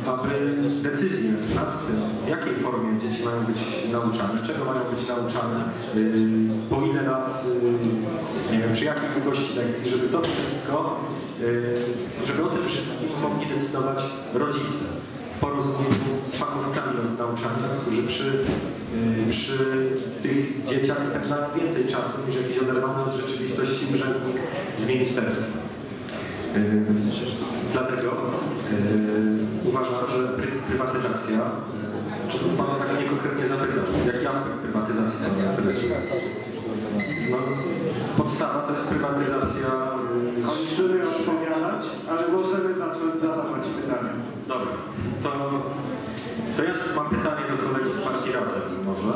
aby decyzje nad tym, w jakiej formie dzieci mają być nauczane, czego mają być nauczane, po ile lat, nie wiem, przy jakiej długości lekcji, żeby to wszystko, żeby o tym wszystkim mogli decydować rodzice w porozumieniu z fachowcami od nauczania, którzy przy tych dzieciach spędzają więcej czasu niż jakiś oderwany od rzeczywistości urzędnik z ministerstwa. Dlatego uważam, że prywatyzacja, czy Pana tak niekonkretnie zapytał, jaki aspekt prywatyzacji Pana interesuje? No, podstawa to jest prywatyzacja. Żeby odpowiadać, ale możemy zacząć zadawać pytania. Dobra, to ja mam pytanie do kolegów z Partii Razem może.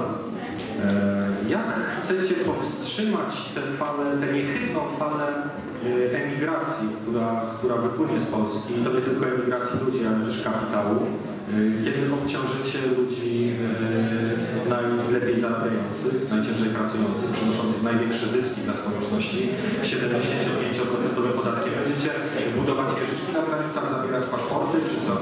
Jak chcecie powstrzymać tę niechybną falę emigracji, która wypłynie z Polski, to nie tylko emigracji ludzi, ale też kapitału, kiedy obciążycie ludzi najlepiej zarabiających, najciężej pracujących, przynoszących największe zyski dla społeczności, 75% podatkiem? Będziecie budować wieżyczki na granicach, zabierać paszporty, czy co?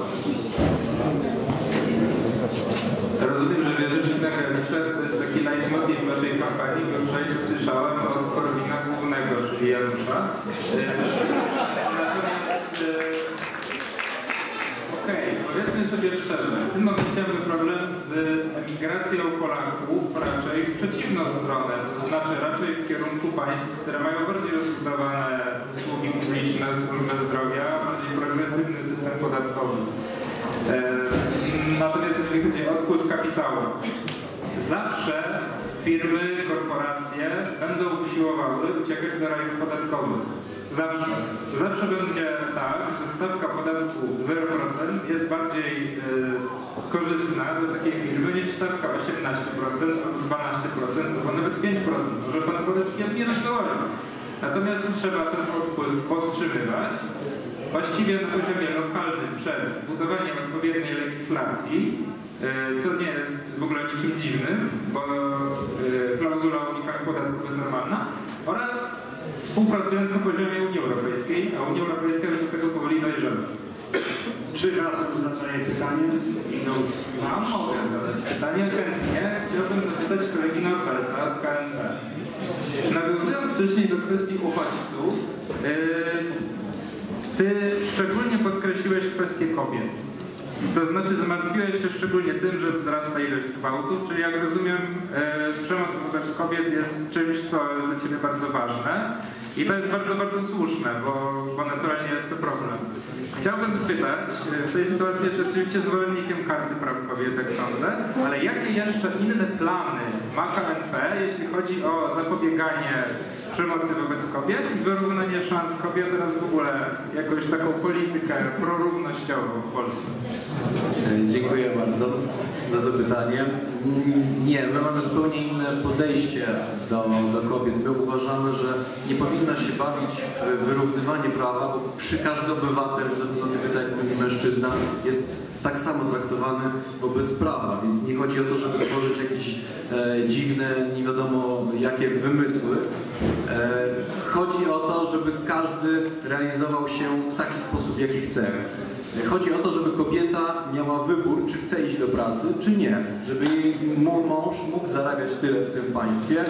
Rozumiem, że wieżyczki na granicach to jest taki leitmotiv waszej kampanii, bo wczoraj słyszałem od Korwina Głównego, czyli Janusza. Powiedzmy sobie szczerze, w tym momencie mamy problem z emigracją Polaków raczej w przeciwną stronę, to znaczy raczej w kierunku państw, które mają bardziej rozbudowane usługi publiczne, służbę zdrowia, bardziej progresywny system podatkowy. Natomiast jeżeli chodzi o odpływ kapitału, zawsze firmy, korporacje będą usiłowały uciekać do rajów podatkowych. Zawsze będzie tak, że stawka podatku 0% jest bardziej korzystna dla takiej firmy niż stawka 18% albo 12% albo nawet 5%. Może pan podatkiem nie rozdołoży. Natomiast trzeba ten odpływ powstrzymywać właściwie na poziomie lokalnym przez budowanie odpowiedniej legislacji, co nie jest w ogóle niczym dziwnym, bo klauzula o unikaniu podatków jest normalna, oraz współpracując na poziomie Unii Europejskiej, a Unia Europejska już do tego powoli dojrzewa. Czy razem zadaję pytanie? Idąc na mogę zadać pytanie chętnie. Chciałbym zapytać kolegi Norberta z KNP. Nawiązując wcześniej do kwestii uchodźców, ty szczególnie podkreśliłeś kwestię kobiet. To znaczy zmartwiłeś się szczególnie tym, że wzrasta ilość gwałtów, czyli jak rozumiem przemoc wobec kobiet jest czymś, co jest dla Ciebie bardzo ważne i to jest bardzo, bardzo słuszne, bo naturalnie jest to problem. Chciałbym spytać, w tej sytuacji jest oczywiście zwolennikiem Karty Praw Kobiet, jak sądzę, ale jakie jeszcze inne plany ma KNP, jeśli chodzi o zapobieganie przemocy wobec kobiet i wyrównanie szans kobiet oraz w ogóle jakąś taką politykę prorównościową w Polsce. Dziękuję bardzo za to pytanie. Nie, my mamy zupełnie inne podejście do kobiet. My uważamy, że nie powinno się bawić w wyrównywanie prawa, bo przy każdy obywatel, to nie pyta, jak mówi mężczyzna, jest tak samo traktowany wobec prawa, więc nie chodzi o to, żeby tworzyć jakieś dziwne, nie wiadomo jakie wymysły. Chodzi o to, żeby każdy realizował się w taki sposób, jaki chce. Chodzi o to, żeby kobieta miała wybór, czy chce iść do pracy, czy nie. Żeby jej mąż mógł zarabiać tyle w tym państwie,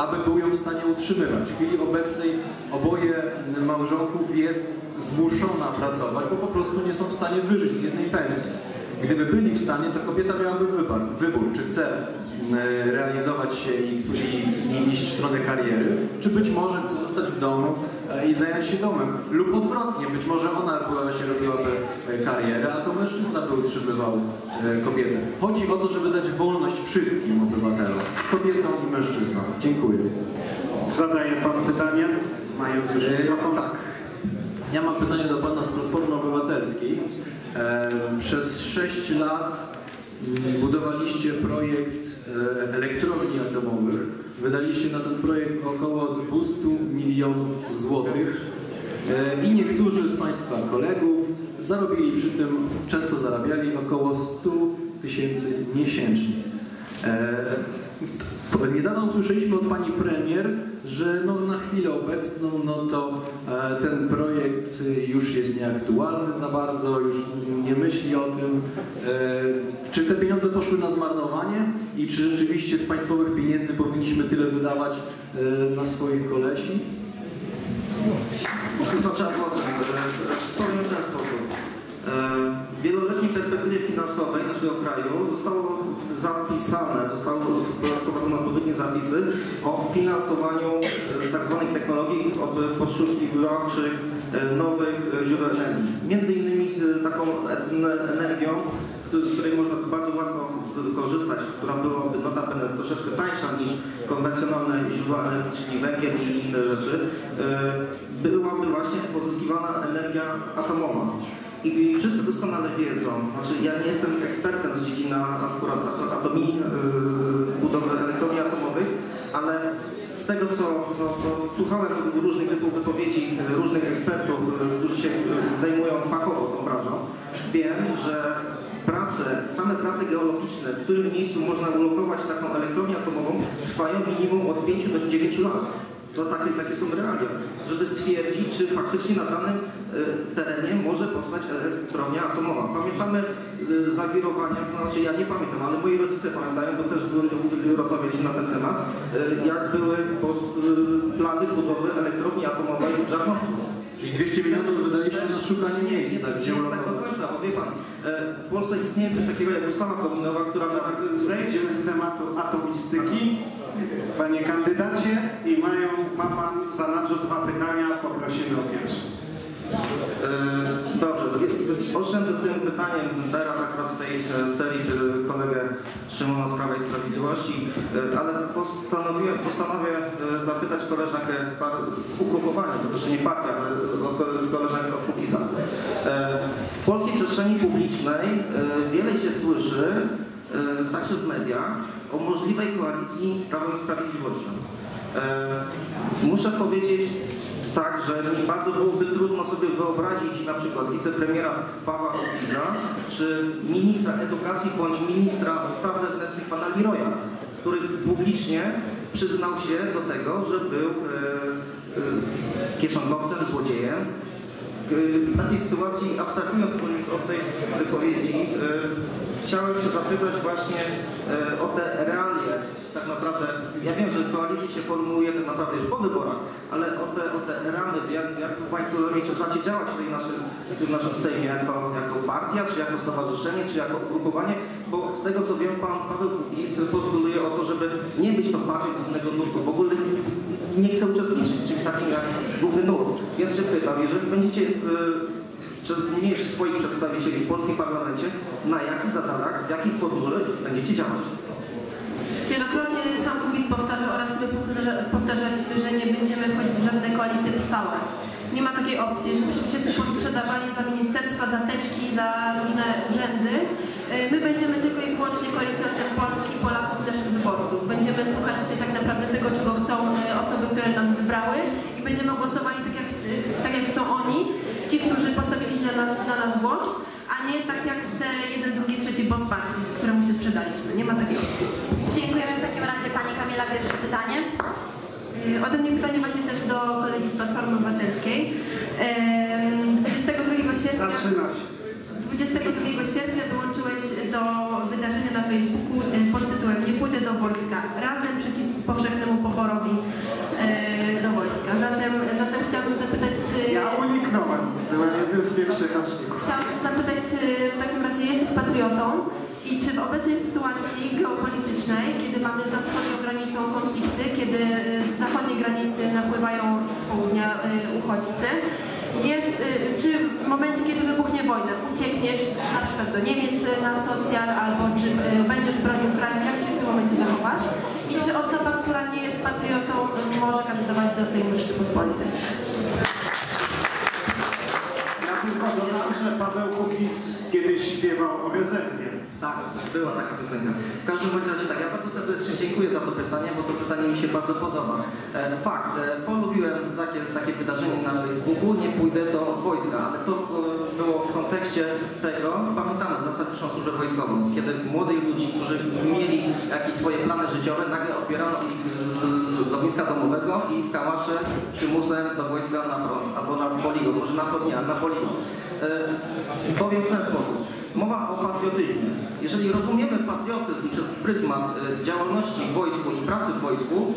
aby był ją w stanie utrzymywać. W chwili obecnej oboje małżonków jest zmuszona pracować, bo po prostu nie są w stanie wyżyć z jednej pensji. Gdyby byli w stanie, to kobieta miałaby wybór, czy chce realizować się i iść w stronę kariery, czy być może chce zostać w domu i zająć się domem. Lub odwrotnie, być może ona robiłaby karierę, a to mężczyzna by utrzymywał kobietę. Chodzi o to, żeby dać wolność wszystkim obywatelom, kobietom i mężczyznom. Dziękuję. Zadaję panu pytanie, mając już mikrofon. Tak. Ja mam pytanie do pana z Platformy Obywatelskiej. Przez 6 lat budowaliście projekt elektrowni atomowych. Wydaliście na ten projekt około 200 milionów złotych i niektórzy z państwa kolegów zarobili przy tym, często zarabiali około 100 tysięcy miesięcznie. Niedawno słyszeliśmy od pani premier, że no, na chwilę obecną ten projekt już jest nieaktualny za bardzo, już nie myśli o tym, czy te pieniądze poszły na zmarnowanie i czy rzeczywiście z państwowych pieniędzy powinniśmy tyle wydawać na swoich kolesi? To trzeba było powiem w ten sposób. W wieloletniej perspektywie finansowej naszego kraju zostało zapisane, zostały wprowadzone odpowiednie zapisy o finansowaniu tzw. technologii poszukiwawczych nowych źródeł energii. Między innymi taką energią, z której można bardzo łatwo korzystać, która byłaby notabene troszeczkę tańsza niż konwencjonalne źródła energii, czyli węgiel i inne rzeczy, byłaby właśnie pozyskiwana energia atomowa. I wszyscy doskonale wiedzą, znaczy ja nie jestem ekspertem z dziedziny akurat budowy elektrowni atomowych, ale z tego co słuchałem różnych typów wypowiedzi, różnych ekspertów, którzy się zajmują fachowo tą branżą, wiem, że same prace geologiczne, w którym miejscu można ulokować taką elektrownię atomową, trwają minimum od 5 do 9 lat. To takie są realia, żeby stwierdzić, czy faktycznie na danym terenie może powstać elektrownia atomowa. Pamiętamy zawirowania, znaczy ja nie pamiętam, ale moi rodzice pamiętają, bo też rozmawiali na ten temat, jak były plany budowy elektrowni atomowej w Żarnowcu. Czyli 200 milionów wydaliście na szukanie miejsca, gdzie bo wie pan, w Polsce istnieje coś takiego jak ustawa kominowa, która... Zejdziemy z tematu atomistyki. Panie kandydacie, i ma pan za nadrzu 2 pytania, poprosimy o pierwsze. Dobrze, oszczędzę tym pytaniem teraz akurat w tej serii kolegę Szymona z Prawa i Sprawiedliwości, ale postanowię zapytać koleżankę z ugrupowania, to znaczy nie partia, ale koleżankę od Kukiza. W polskiej przestrzeni publicznej wiele się słyszy, także w mediach, o możliwej koalicji z Prawem i Sprawiedliwością. Muszę powiedzieć tak, że mi bardzo byłoby trudno sobie wyobrazić na przykład wicepremiera Pawła Kukiza, czy ministra edukacji, bądź ministra spraw wewnętrznych pana Liroja, który publicznie przyznał się do tego, że był kieszonkowcem, złodziejem. W takiej sytuacji, abstrahując już od tej wypowiedzi, chciałem się zapytać właśnie o te realie, tak naprawdę, ja wiem, że koalicji się formułuje tak naprawdę już po wyborach, ale o te realie, jak państwo zaczynacie działać w tym naszym Sejmie, jako partia, czy jako stowarzyszenie, czy jako ugrupowanie, bo z tego co wiem, pan Paweł Kukiz postuluje o to, żeby nie być tą partią głównego nurtu, w ogóle nie chce uczestniczyć w czymś takim jak główny nurt, więc się pytam, jeżeli będziecie... Czy również swoich przedstawicieli w polskim parlamencie, na jakich zasadach, w jakiej formule będziecie działać? Wielokrotnie sam Kukiz Kukiz powtarzał oraz my powtarzaliśmy, że nie będziemy wchodzić w żadne koalicje trwałe. Nie ma takiej opcji, żebyśmy się sprzedawali za ministerstwa, za teczki, za różne urzędy. My będziemy tylko i wyłącznie koalicjantem Polski, Polaków, naszych wyborców. Będziemy słuchać się tak naprawdę tego, czego chcą osoby, które nas wybrały i będziemy głosowali tak jak chcą oni, ci, którzy postawili na nas głos, a nie tak jak chce jeden, drugi, trzeci boss partii, któremu się sprzedaliśmy. Nie ma takiej opcji. Dziękujemy w takim razie Pani Kamila. Pierwsze pytanie. Ode mnie pytanie właśnie też do kolegi z Platformy Obywatelskiej. 22 sierpnia dołączyłeś do wydarzenia na Facebooku pod tytułem "Nie pójdę do wojska. Razem przeciw powszechnemu poborowi do wojska". Zatem chciałabym zapytać, czy... Ja uniknąłem. Byłem jednym z pierwszych haczników. Chciałabym zapytać, czy w takim razie jesteś patriotą i czy w obecnej sytuacji geopolitycznej, kiedy mamy za wschodnią granicą konflikty, kiedy z zachodniej granicy napływają z południa uchodźcy, czy w momencie, kiedy wybuchnie wojna, uciekniesz na przykład do Niemiec na socjal, albo czy będziesz bronił kraju, jak się w tym momencie zachowasz? I czy osoba, która nie jest patriotą, może kandydować do Sejmu Rzeczypospolitej? Ja tylko dodam, że Paweł Kukiz kiedyś śpiewał o piosenkę. Tak, była taka piosenka. W każdym razie tak, ja bardzo serdecznie dziękuję za to pytanie, bo to pytanie mi się bardzo podoba. Fakt, polubiłem takie wydarzenie na Facebooku, nie pójdę do wojska, ale to było w kontekście tego, pamiętamy zasadniczą służbę wojskową, kiedy młodych ludzi, którzy mieli jakieś swoje plany życiowe, nagle odbierano ich z ogniska domowego i w kałasze przymusem do wojska na front, albo na poligon, może na front nie, ale na poligon. Powiem w ten sposób. Mowa o patriotyzmie. Jeżeli rozumiemy patriotyzm przez pryzmat działalności w wojsku i pracy w wojsku,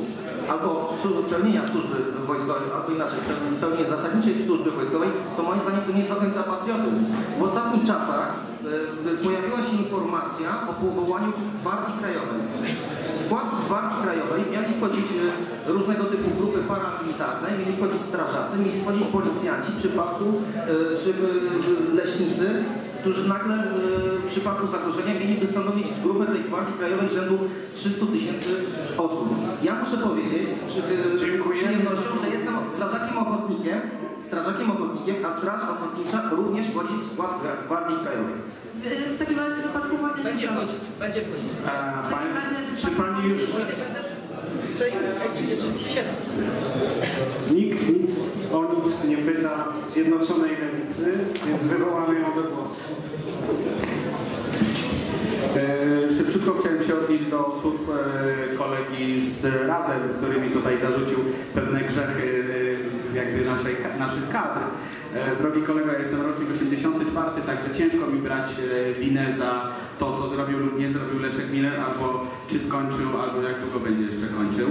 albo pełnienia służby wojskowej, albo inaczej, przez pełnienie zasadniczej służby wojskowej, to moim zdaniem to nie jest do końca patriotyzm. W ostatnich czasach pojawiła się informacja o powołaniu Gwardii Krajowej. W skład Gwardii Krajowej mieli wchodzić różnego typu grupy paramilitarne, mieli wchodzić strażacy, mieli wchodzić policjanci, w przypadku czy leśnicy, którzy nagle w przypadku zagrożenia mieliby stanowić grupę tej Gwardii Krajowej rzędu 300 000 osób. Ja muszę powiedzieć z przyjemnością, że jestem strażakiem ochotnikiem, a straż ochotnicza również wchodzi w skład Gwardii Krajowej. W takim razie w wypadku wojny będzie wchodzić. Czy Pani już... W tej ekipie 300 000. Nikt nic o nic nie pyta Zjednoczonej Lewicy, więc wywołamy ją do głosu. Szybciutko chciałem się odnieść do słów kolegi z Razem, który mi tutaj zarzucił pewne grzechy jakby naszych kadr. Drogi kolego, ja jestem rocznik 84, także ciężko mi brać winę za to, co zrobił lub nie zrobił Leszek Miller, albo czy skończył, albo jak długo będzie jeszcze kończył.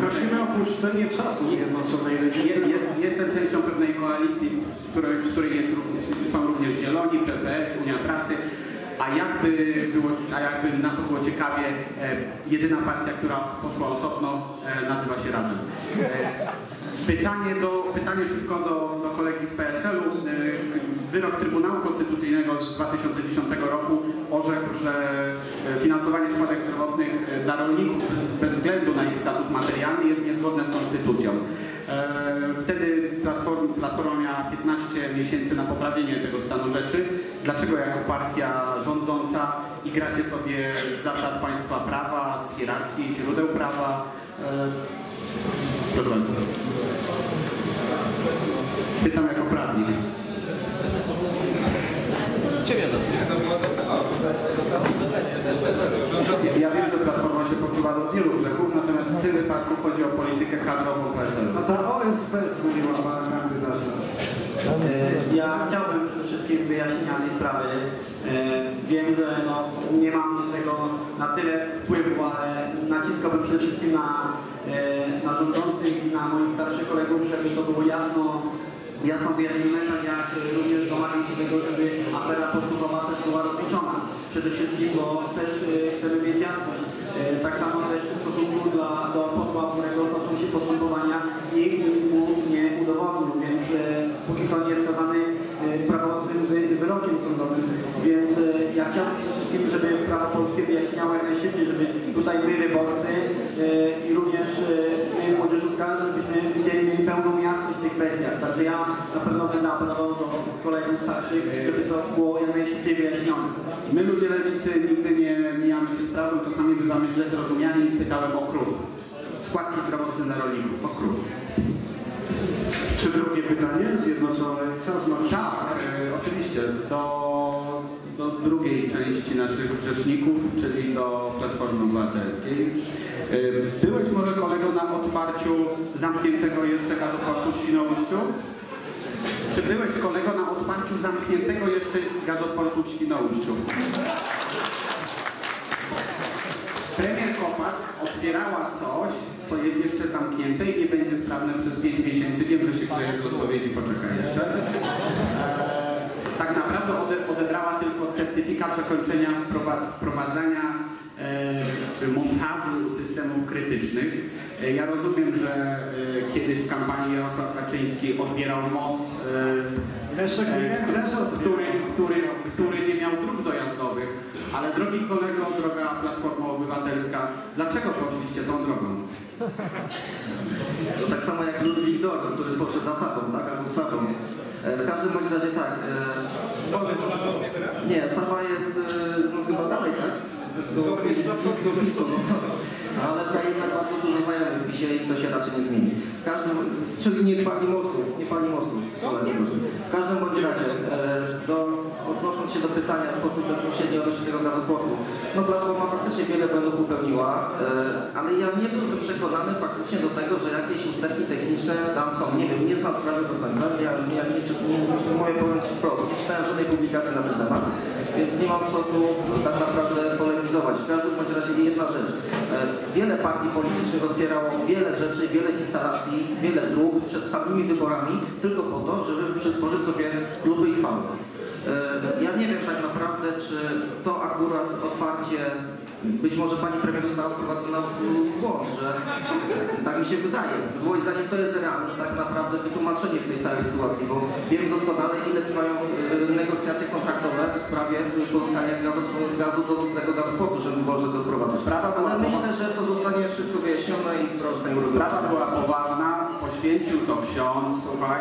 Prosimy o opuszczenie czasu Zjednoczonej Lewicy. Jestem częścią pewnej koalicji, w której są również Zieloni, PPS, Unia Pracy. A jakby na to było ciekawie, jedyna partia, która poszła osobno, nazywa się Razem. Pytanie szybko do kolegi z PSL-u. Wyrok Trybunału Konstytucyjnego z 2010 roku orzekł, że finansowanie składek zdrowotnych dla rolników bez względu na ich status materialny jest niezgodne z konstytucją. Wtedy Platforma miała 15 miesięcy na poprawienie tego stanu rzeczy. Dlaczego jako partia rządząca igracie sobie z zasad państwa prawa, z hierarchii, źródeł prawa? Proszę bardzo. Pytam jako prawnik. Ja wiem, że Platforma się poczuwa do wielu grzechów, natomiast w tym wypadku chodzi o politykę kadrową PSL. A ta OSP zmieniła pana kandydata. Ja chciałbym przede wszystkim wyjaśnienia tej sprawy. Wiem, że nie mam do tego na tyle wpływu, ale naciskałbym przede wszystkim na rządzących i na moich starszych kolegów, żeby to było jasno wyjaśnione, jak również domagam się tego, żeby afera podsłuchowa też była rozliczona. Przede wszystkim, bo też chcemy mieć jasność. Tak samo też w stosunku do posła, którego toczą się postępowania, nikt mu nie udowodnił, więc póki co nie jest skazany prawomocnym wyrokiem sądowym. Więc ja chciałbym przede wszystkim, żeby prawo polskie wyjaśniało jak najszybciej, żeby i tutaj my wyborcy i również my młodzieżówka, żebyśmy mieli pełną jasność w tych kwestiach. Także ja na pewno będę apelował do kolegów starszych, żeby to było jak najszybciej wyjaśnione. My ludzie lewicy nigdy nie mijamy się z prawdą, czasami bywamy źle zrozumiani. Pytałem o KRUS. Składki zdrowotne dla rolników. O KRUS. Czy drugie pytanie? Zjednoczona Lewica? Tak, oczywiście. Do drugiej części naszych rzeczników, czyli do Platformy Obywatelskiej. Byłeś może kolego na otwarciu zamkniętego jeszcze gazoportu w Świnoujściu? Czy byłeś kolego na otwarciu zamkniętego jeszcze gazoportu w Świnoujściu? Premier Kopacz otwierała coś, co jest jeszcze zamknięte i nie będzie sprawne przez 5 miesięcy. Wiem, że się grzejesz z odpowiedzi, poczekaj jeszcze. Tak naprawdę odebrała tylko certyfikat zakończenia wprowadzania czy montażu systemów krytycznych. Ja rozumiem, że kiedyś w kampanii Jarosław Kaczyński odbierał most, który nie miał dróg dojazdowych. Ale drogi kolego, droga Platforma Obywatelska, dlaczego poszliście tą drogą? To tak samo jak Ludwik Dorn, który poszedł za sobą, tak? Za sobą. W każdym bądź razie tak. Nie, Saba jest chyba dalej, tak? Ale tutaj jednak bardzo dużo znajomych w PiS-ie i to się raczej nie zmieni. W każdym, czyli nie pani mostów. W każdym bądź razie, odnosząc się do pytania w sposób bezpośrednio odnośnie tego gazoportu, no Platforma faktycznie wiele błędów popełniła, ale ja nie byłbym przekonany faktycznie do tego, że jakieś usterki techniczne tam są. Nie wiem, nie znam sprawy do końca, że ja nie mogę powiedzieć wprost, nie czytałem żadnej publikacji na ten temat, więc nie mam co tu tak naprawdę polemizować. W każdym bądź razie jedna rzecz. Wiele partii politycznych otwierało wiele rzeczy, wiele instalacji, wiele dróg przed samymi wyborami, tylko po to, żeby przetworzyć sobie kluby i fałdy. Ja nie wiem tak naprawdę, czy to akurat otwarcie, być może pani premier została wprowadzona w błąd, że tak mi się wydaje. Moim zdaniem to jest realne tak naprawdę wytłumaczenie w tej całej sytuacji, bo wiem doskonale, ile trwają negocjacje kontraktowe w sprawie pozyskania gazu do tego gazoportu, żeby może to sprowadzić. Ale myślę, że to zostanie szybko wyjaśnione i wdrożone. Sprawa była poważna, poświęcił to ksiądz, słuchaj.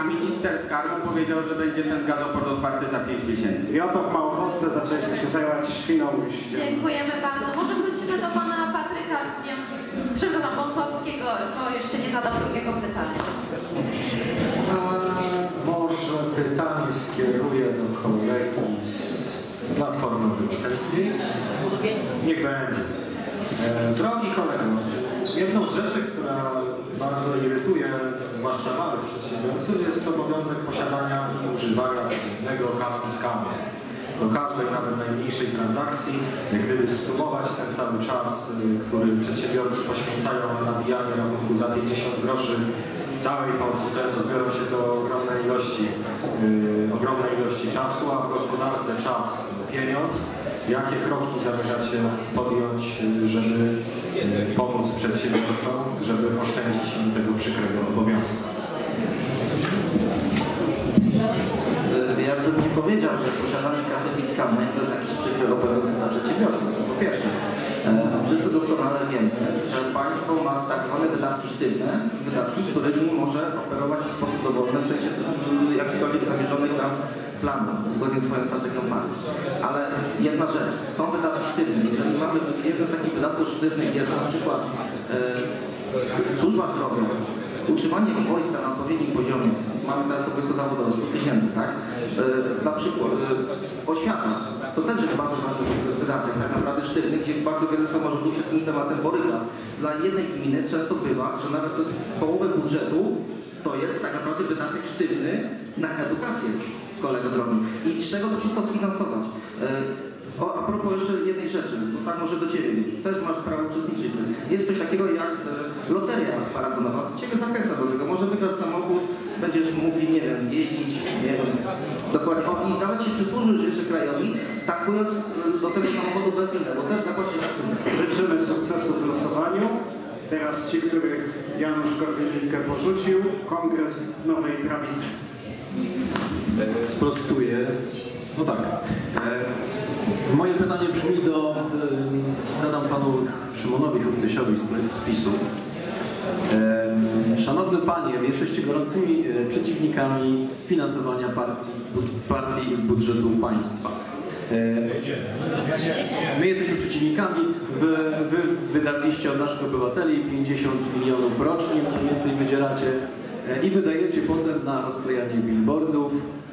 A minister skarbu powiedział, że będzie ten gazoport otwarty za 5 miesięcy. Ja to w Małopolsce zaczęliśmy się zajmować Świnoujściem. Dziękujemy bardzo. Może wrócimy do pana Patryka, przepraszam, Bącowskiego, bo jeszcze nie zadał drugiego pytania. Może pytanie skieruję do kolegi z Platformy Obywatelskiej. Niech będzie. Drogi kolego, jedną z rzeczy, która bardzo irytuje, zwłaszcza małych przedsiębiorców, jest obowiązek posiadania i używania jednego kasku z kamy. Do każdej, nawet najmniejszej transakcji, jak gdyby zsumować ten cały czas, który przedsiębiorcy poświęcają na nabijanie rachunku za 50 groszy w całej Polsce, to zbiorą się do ogromnej ilości czasu, a w gospodarce czas pieniądz. Jakie kroki zamierzacie podjąć, żeby pomóc przedsiębiorcom, żeby oszczędzić im tego przykrego obowiązku? Ja bym nie powiedział, że posiadanie kasy fiskalnej to jest jakiś przykry obowiązek dla przedsiębiorców. Po pierwsze, wszyscy doskonale wiemy, że państwo ma tak zwane wydatki sztywne, wydatki, którymi może operować w sposób dowolny, w sensie jakichkolwiek zamierzonych tam planu, zgodnie z swoją strategią planu. Ale jedna rzecz, są wydatki sztywne. Jeżeli mamy jeden z takich wydatków sztywnych jest na przykład służba zdrowia, utrzymanie wojska na odpowiednim poziomie, mamy teraz to wojsko zawodowe, 100 000, tak? Na przykład oświata, to też jest bardzo ważny wydatek, tak naprawdę sztywny, gdzie bardzo wiele samorządów się z tym tematem boryka. Dla jednej gminy często bywa, że nawet to jest połowę budżetu, to jest tak naprawdę wydatek sztywny na edukację, kolego drogi. I z czego to wszystko sfinansować? A propos jeszcze jednej rzeczy, bo tak może do ciebie już, też masz prawo uczestniczyć. Jest coś takiego jak loteria paragonowa, ciebie zachęca do tego, może wygrasz samochód, będziesz mógł, nie wiem, jeździć, nie wiem, dokładnie. O, i nawet się przysłużysz jeszcze krajowi, tankując do tego samochodu benzynę, bo też zapłacisz akcyzę. Życzymy sukcesu w losowaniu. Teraz ci, których Janusz Korwin-Mikke porzucił, Kongres Nowej Prawicy. Sprostuję. No tak. Moje pytanie brzmi do... Zadam panu Szymonowi Huptysiowi z PiS-u. Szanowny panie, jesteście gorącymi przeciwnikami finansowania partii z budżetu państwa. My jesteśmy przeciwnikami, wy wydarliście od naszych obywateli 50 milionów rocznie, mniej więcej wydzieracie i wydajecie potem na rozklejanie billboardów,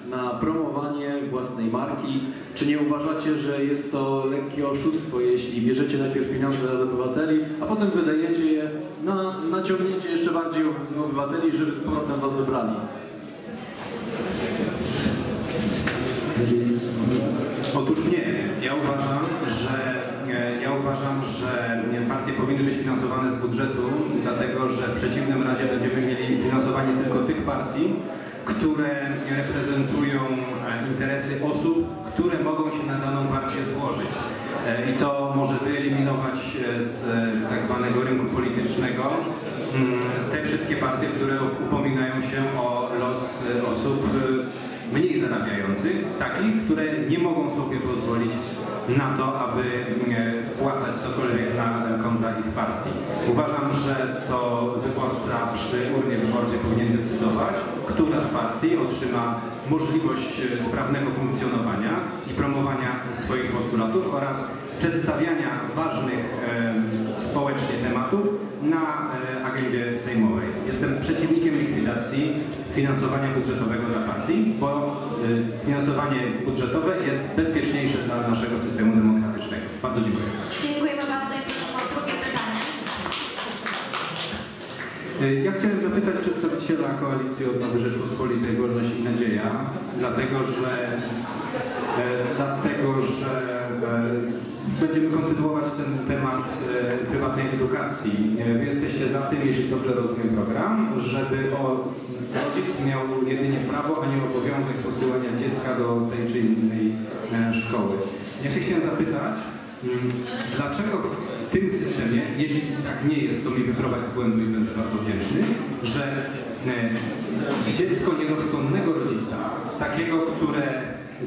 na promowanie własnej marki. Czy nie uważacie, że jest to lekkie oszustwo, jeśli bierzecie najpierw pieniądze od obywateli, a potem wydajecie je na naciągnięcie jeszcze bardziej obywateli, żeby z powrotem was wybrali? Otóż nie. Ja uważam, że partie powinny być finansowane z budżetu, dlatego że w przeciwnym razie będziemy mieli finansowanie tylko tych partii, które reprezentują interesy osób, które mogą się na daną partię złożyć. I to może wyeliminować z tak zwanego rynku politycznego te wszystkie partie, które upominają się o los osób mniej zarabiających, takich, które nie mogą sobie pozwolić na to, aby wpłacać cokolwiek na konta ich partii. Uważam, że to wyborca przy urnie wyborczej powinien decydować, która z partii otrzyma możliwość sprawnego funkcjonowania i promowania swoich postulatów oraz przedstawiania ważnych społecznie tematów na agendzie sejmowej. Jestem przeciwnikiem likwidacji finansowania budżetowego dla partii, bo finansowanie budżetowe jest bezpieczniejsze dla naszego systemu demokratycznego. Bardzo dziękuję. Dziękujemy bardzo i proszę o drugie pytanie. Ja chciałem zapytać przedstawiciela Koalicji Odnowy Rzeczpospolitej Wolność i Nadzieja, dlatego że będziemy kontynuować ten temat prywatnej edukacji. Jesteście za tym, jeśli dobrze rozumiem program, żeby rodzic miał jedynie prawo, a nie obowiązek posyłania dziecka do tej czy innej szkoły. Ja się chciałem zapytać, dlaczego w tym systemie, jeśli tak nie jest, to mi wyprowadź z błędu i będę bardzo wdzięczny, że dziecko nierozsądnego rodzica,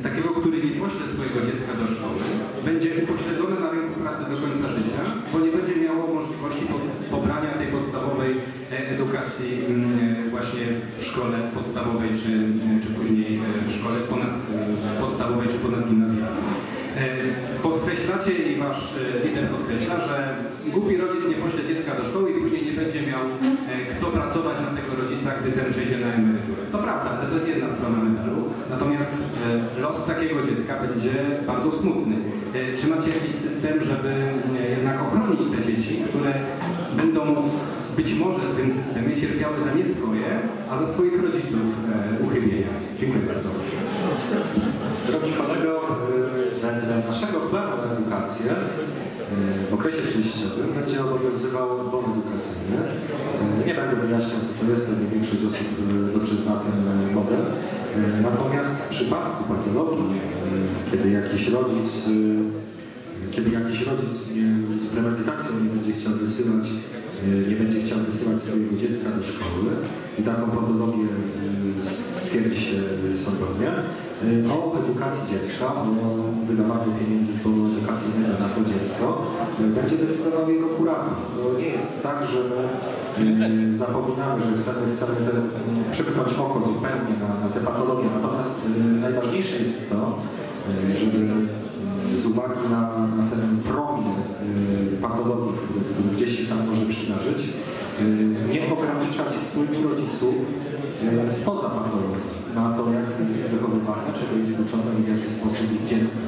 takiego, który nie pośle swojego dziecka do szkoły, będzie upośledzone na rynku pracy do końca życia, bo nie będzie miało możliwości pobrania tej podstawowej edukacji właśnie w szkole podstawowej, czy później w szkole ponadpodstawowej, czy ponadgimnazjalnej. Podkreślacie i wasz lider podkreśla, że głupi rodzic nie pośle dziecka do szkoły i później nie będzie miał kto pracować na tego rodzica, gdy ten przejdzie na emeryturę. To prawda, ale to jest jedna strona medalu. Natomiast los takiego dziecka będzie bardzo smutny. Czy macie jakiś system, żeby jednak ochronić te dzieci, które będą być może w tym systemie cierpiały za nie swoje, a za swoich rodziców uchybienia? Dziękuję bardzo. Drogi kolego, dla naszego planu na edukację w okresie przejściowym będzie obowiązywał bon edukacyjny. Nie będę wyjaśniał, co to jest, pewnie większość osób dobrze zna ten model. Natomiast w przypadku patologii, kiedy jakiś rodzic z premedytacją nie będzie chciał wysyłać swojego dziecka do szkoły i taką patologię stwierdzi się sądownie, o edukacji dziecka, o wydawaniu pieniędzy edukacyjnego na to dziecko będzie decydował jego kurator. To nie jest tak, że my zapominamy, że chcemy przymknąć oko zupełnie na te patologie. Natomiast najważniejsze jest to, żeby z uwagi na ten promil patologii, który gdzieś się tam może przydarzyć, nie ograniczać wpływu rodziców spoza patologii na to, jak jest wychowywane, czego jest uczone i w jaki sposób ich dziecko.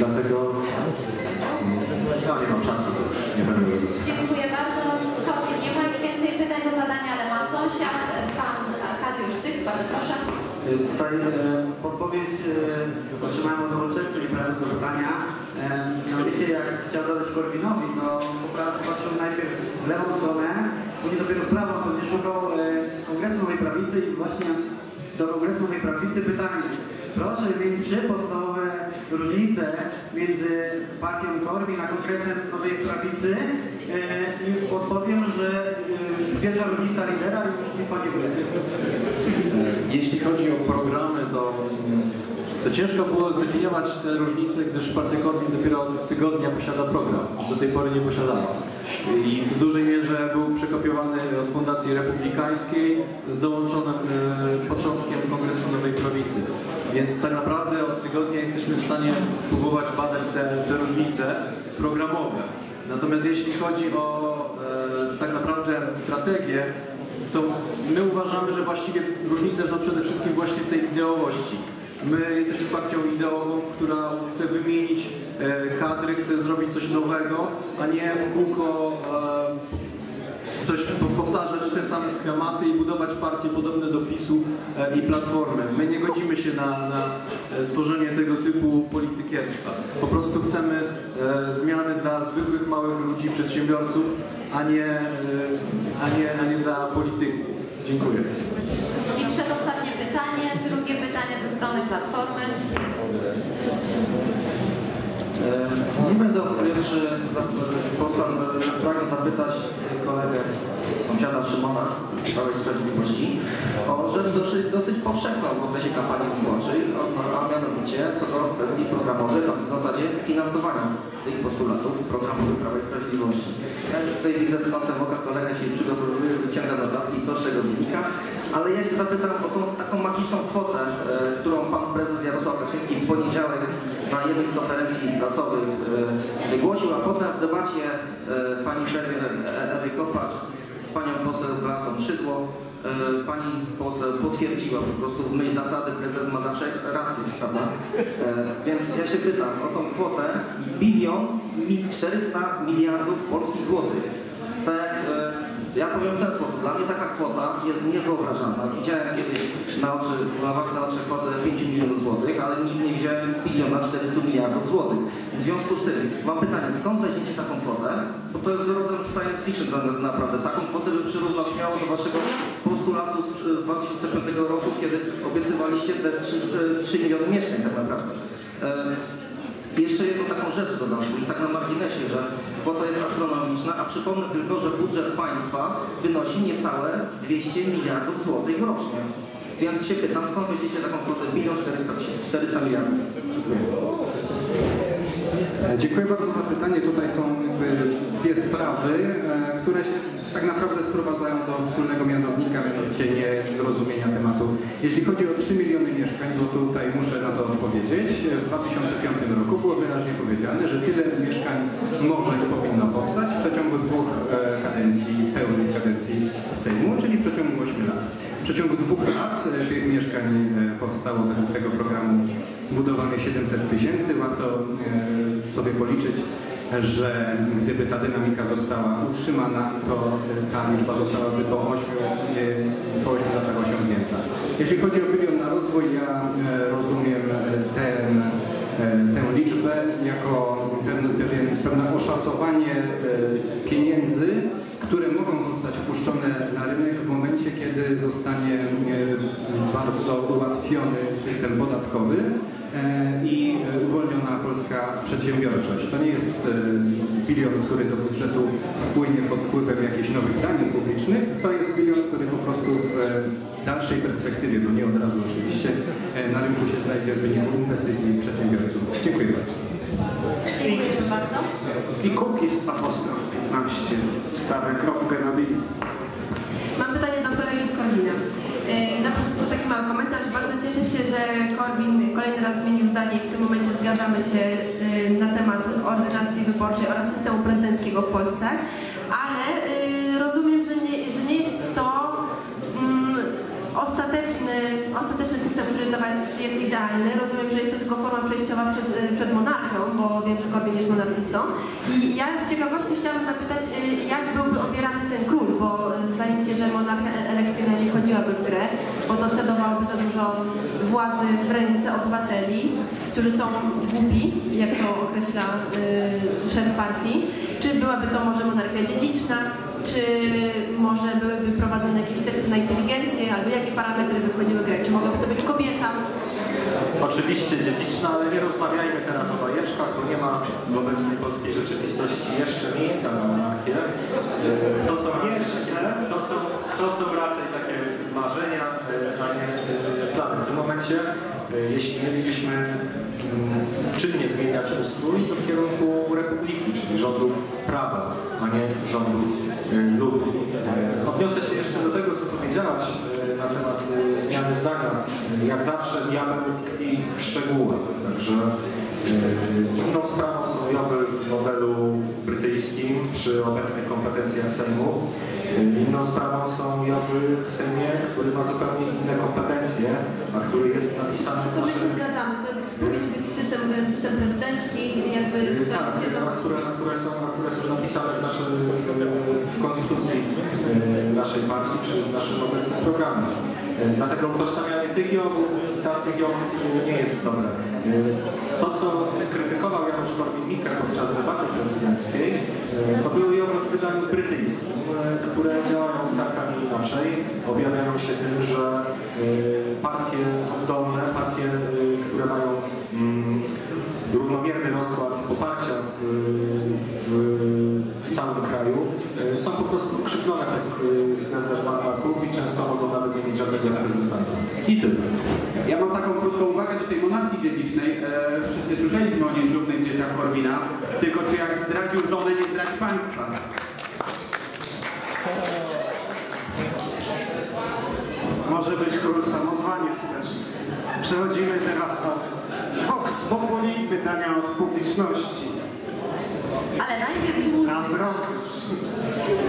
Dlatego no, nie mam czasu, to już nie będę go zostawić. Dziękuję bardzo. Nie ma już więcej pytań do zadania, ale ma sąsiad, pan Arkadiusz Zych, bardzo proszę. Tutaj podpowiedź otrzymałem od Nowoczesnej i prawo do pytania. Wiecie, jak chciał zadać Korwinowi, to popatrzył najpierw w lewą stronę, później dopiero w prawą, będzie szukał Kongresu Nowej Prawicy i właśnie do Kongresu Nowej Prawicy pytanie. Proszę mieć trzy podstawowe różnice między partią Korwin a Kongresem Nowej Prawicy i odpowiem, że pierwsza różnica lidera już nie panie. Jeśli chodzi o programy, to To ciężko było zdefiniować te różnice, gdyż partia Korwin dopiero od tygodnia posiada program. Do tej pory nie posiadała. I w dużej mierze był przekopiowany od Fundacji Republikańskiej z dołączonym początkiem Kongresu Nowej Prawicy. Więc tak naprawdę od tygodnia jesteśmy w stanie próbować badać te różnice programowe. Natomiast jeśli chodzi o tak naprawdę strategię, to my uważamy, że właściwie różnice są przede wszystkim właśnie w tej ideowości. My jesteśmy partią ideową, która chce wymienić kadry, chce zrobić coś nowego, a nie w kółko coś powtarzać te same schematy i budować partie podobne do PiS-u i Platformy. My nie godzimy się na tworzenie tego typu politykierstwa. Po prostu chcemy zmiany dla zwykłych, małych ludzi, przedsiębiorców, a nie dla polityków. Dziękuję. I przedostatnie pytanie, drugie pytanie ze strony Platformy. Nie będę odpowiedział, czy posłan pragnę zapytać kolegę, sąsiada Szymona z Prawa i Sprawiedliwości o rzecz dosyć powszechną w okresie kampanii wyborczej, a mianowicie co do kwestii programowych, a w zasadzie finansowania tych postulatów programowych Prawa i Sprawiedliwości. Ja już tutaj widzę na ten oka kolega się przygotowuje, wyciąga dodatki, co z czego wynika, ale ja się zapytam o tą taką magiczną kwotę, którą pan prezes Jarosław Kaczyński w poniedziałek na jednej z konferencji prasowych wygłosił, a potem w debacie pani premier Ewy Kopacz z panią poseł Zlatą Szydło, pani poseł potwierdziła po prostu w myśl zasady, prezes ma zawsze rację, prawda? Więc ja się pytam o tą kwotę 1 400 miliardów polskich złotych. Tak, ja powiem w ten sposób, dla mnie taka kwota jest niewyobrażalna. Widziałem kiedyś na własne oczy kwotę 5 milionów złotych, ale nigdy nie widziałem 1 400 miliardów złotych. W związku z tym mam pytanie, skąd weźmiecie taką kwotę? Bo to jest rodem science fiction naprawdę. Taką kwotę bym przyrównał śmiało do waszego postulatu z 2005 roku, kiedy obiecywaliście te 3 miliony mieszkań tak naprawdę. Jeszcze jedną taką rzecz dodam, już tak na marginesie, że kwota jest astronomiczna, a przypomnę tylko, że budżet państwa wynosi niecałe 200 miliardów złotych rocznie. Więc się pytam, skąd widzicie taką kwotę 1 400 miliardów? Dziękuję. Dziękuję bardzo za pytanie. Tutaj są jakby dwie sprawy, które się tak naprawdę sprowadzają do wspólnego mianownika, mianowicie niezrozumienia tematu. Jeśli chodzi o 3 miliony mieszkań, to tutaj muszę na to odpowiedzieć. W 2005 roku było wyraźnie powiedziane, że tyle mieszkań może i powinno powstać w przeciągu dwóch kadencji, pełnych kadencji Sejmu, czyli w przeciągu 8 lat. W przeciągu 2 lat tych mieszkań powstało według tego programu budowanych 700 tysięcy. Warto sobie policzyć, że gdyby ta dynamika została utrzymana, to ta liczba zostałaby po 8 latach osiągnięta. Jeśli chodzi o 1 bilion na rozwój, ja rozumiem tę liczbę jako pewne oszacowanie pieniędzy, które mogą zostać wpuszczone na rynek w momencie, kiedy zostanie bardzo ułatwiony system podatkowy i uwolniona polska przedsiębiorczość. To nie jest 1 bilion, który do budżetu wpłynie pod wpływem jakichś nowych danin publicznych, to jest 1 bilion, który po prostu w dalszej perspektywie, bo nie od razu oczywiście, na rynku się znajdzie w wyniku inwestycji przedsiębiorców. Dziękuję bardzo. Dziękuję bardzo. I Kukiz apostrof 15, stawę kropkę na linii. Mam pytanie do kolegi z Korwina. Na początku taki mały komentarz. Bardzo cieszę się, że Korwin kolejny raz zmienił zdanie i w tym momencie zgadzamy się na temat ordynacji wyborczej oraz systemu prezydenckiego w Polsce, ale rozumiem, że nie jest to ostateczny system, który dla was jest idealny. Rozumiem, że jest to tylko forma przejściowa przed monarchią, bo wiem, że Korwin jest monarchistą. I ja z ciekawości chciałam zapytać, jak byłby obierany ten król, bo zdaje mi się, że monarchia elekcyjna nie wchodziłaby w grę, bo to celowałoby za dużo władzy w ręce obywateli, którzy są głupi, jak to określa szef partii. Czy byłaby to może monarchia dziedziczna? Czy może byłyby prowadzone jakieś testy na inteligencję, albo jakie parametry by wchodziły w grę? Czy mogłaby to być kobieta? Oczywiście dziedziczna, ale nie rozmawiajmy teraz o bajeczkach, bo nie ma w obecnej polskiej rzeczywistości jeszcze miejsca na monarchię. To są raczej takie marzenia, a nie plany. W tym momencie jeśli mielibyśmy czynnie zmieniać ustrój, to w kierunku republiki, czyli rządów prawa, a nie rządów ludu. Odniosę się jeszcze do tego, co powiedziałaś na temat zmiany zdania. Jak zawsze diabeł tkwi w szczegółach, także inną sprawą są jowy w modelu brytyjskim przy obecnych kompetencjach Sejmu. Inną sprawą są jowy w Sejmie, który ma zupełnie inne kompetencje, a który jest napisany w naszym... To my się zgadzamy, to powinien być system prezydencki, jakby... Tak, które są napisane w naszym, w konstytucji naszej partii, czy w naszym obecnym programie. Dlatego utożsamianie tych jowów i tamtych jowów nie jest dobre. To, co skrytykował Janusz Korwin-Mikke podczas debaty prezydenckiej, to były jowy w wydaniu brytyjskim, które działają tak, a nie inaczej. Objawiają się tym, że partie oddolne, partie, które mają równomierny rozkład poparcia w całym kraju, są po prostu krzywdzone względem banków i często mogą nawet nie mieć żadnego reprezentanta. I tyle. Ja mam taką krótką uwagę do tej monarchii dziedzicznej. Wszyscy słyszeliśmy o nieślubnych dzieciach Korwina, tylko czy jak zdradził żonę, nie zdradzi państwa. Może być król samozwaniec też. Przechodzimy teraz do Vox Populi, pytania od publiczności. Ale najpierw... Na wzrok już.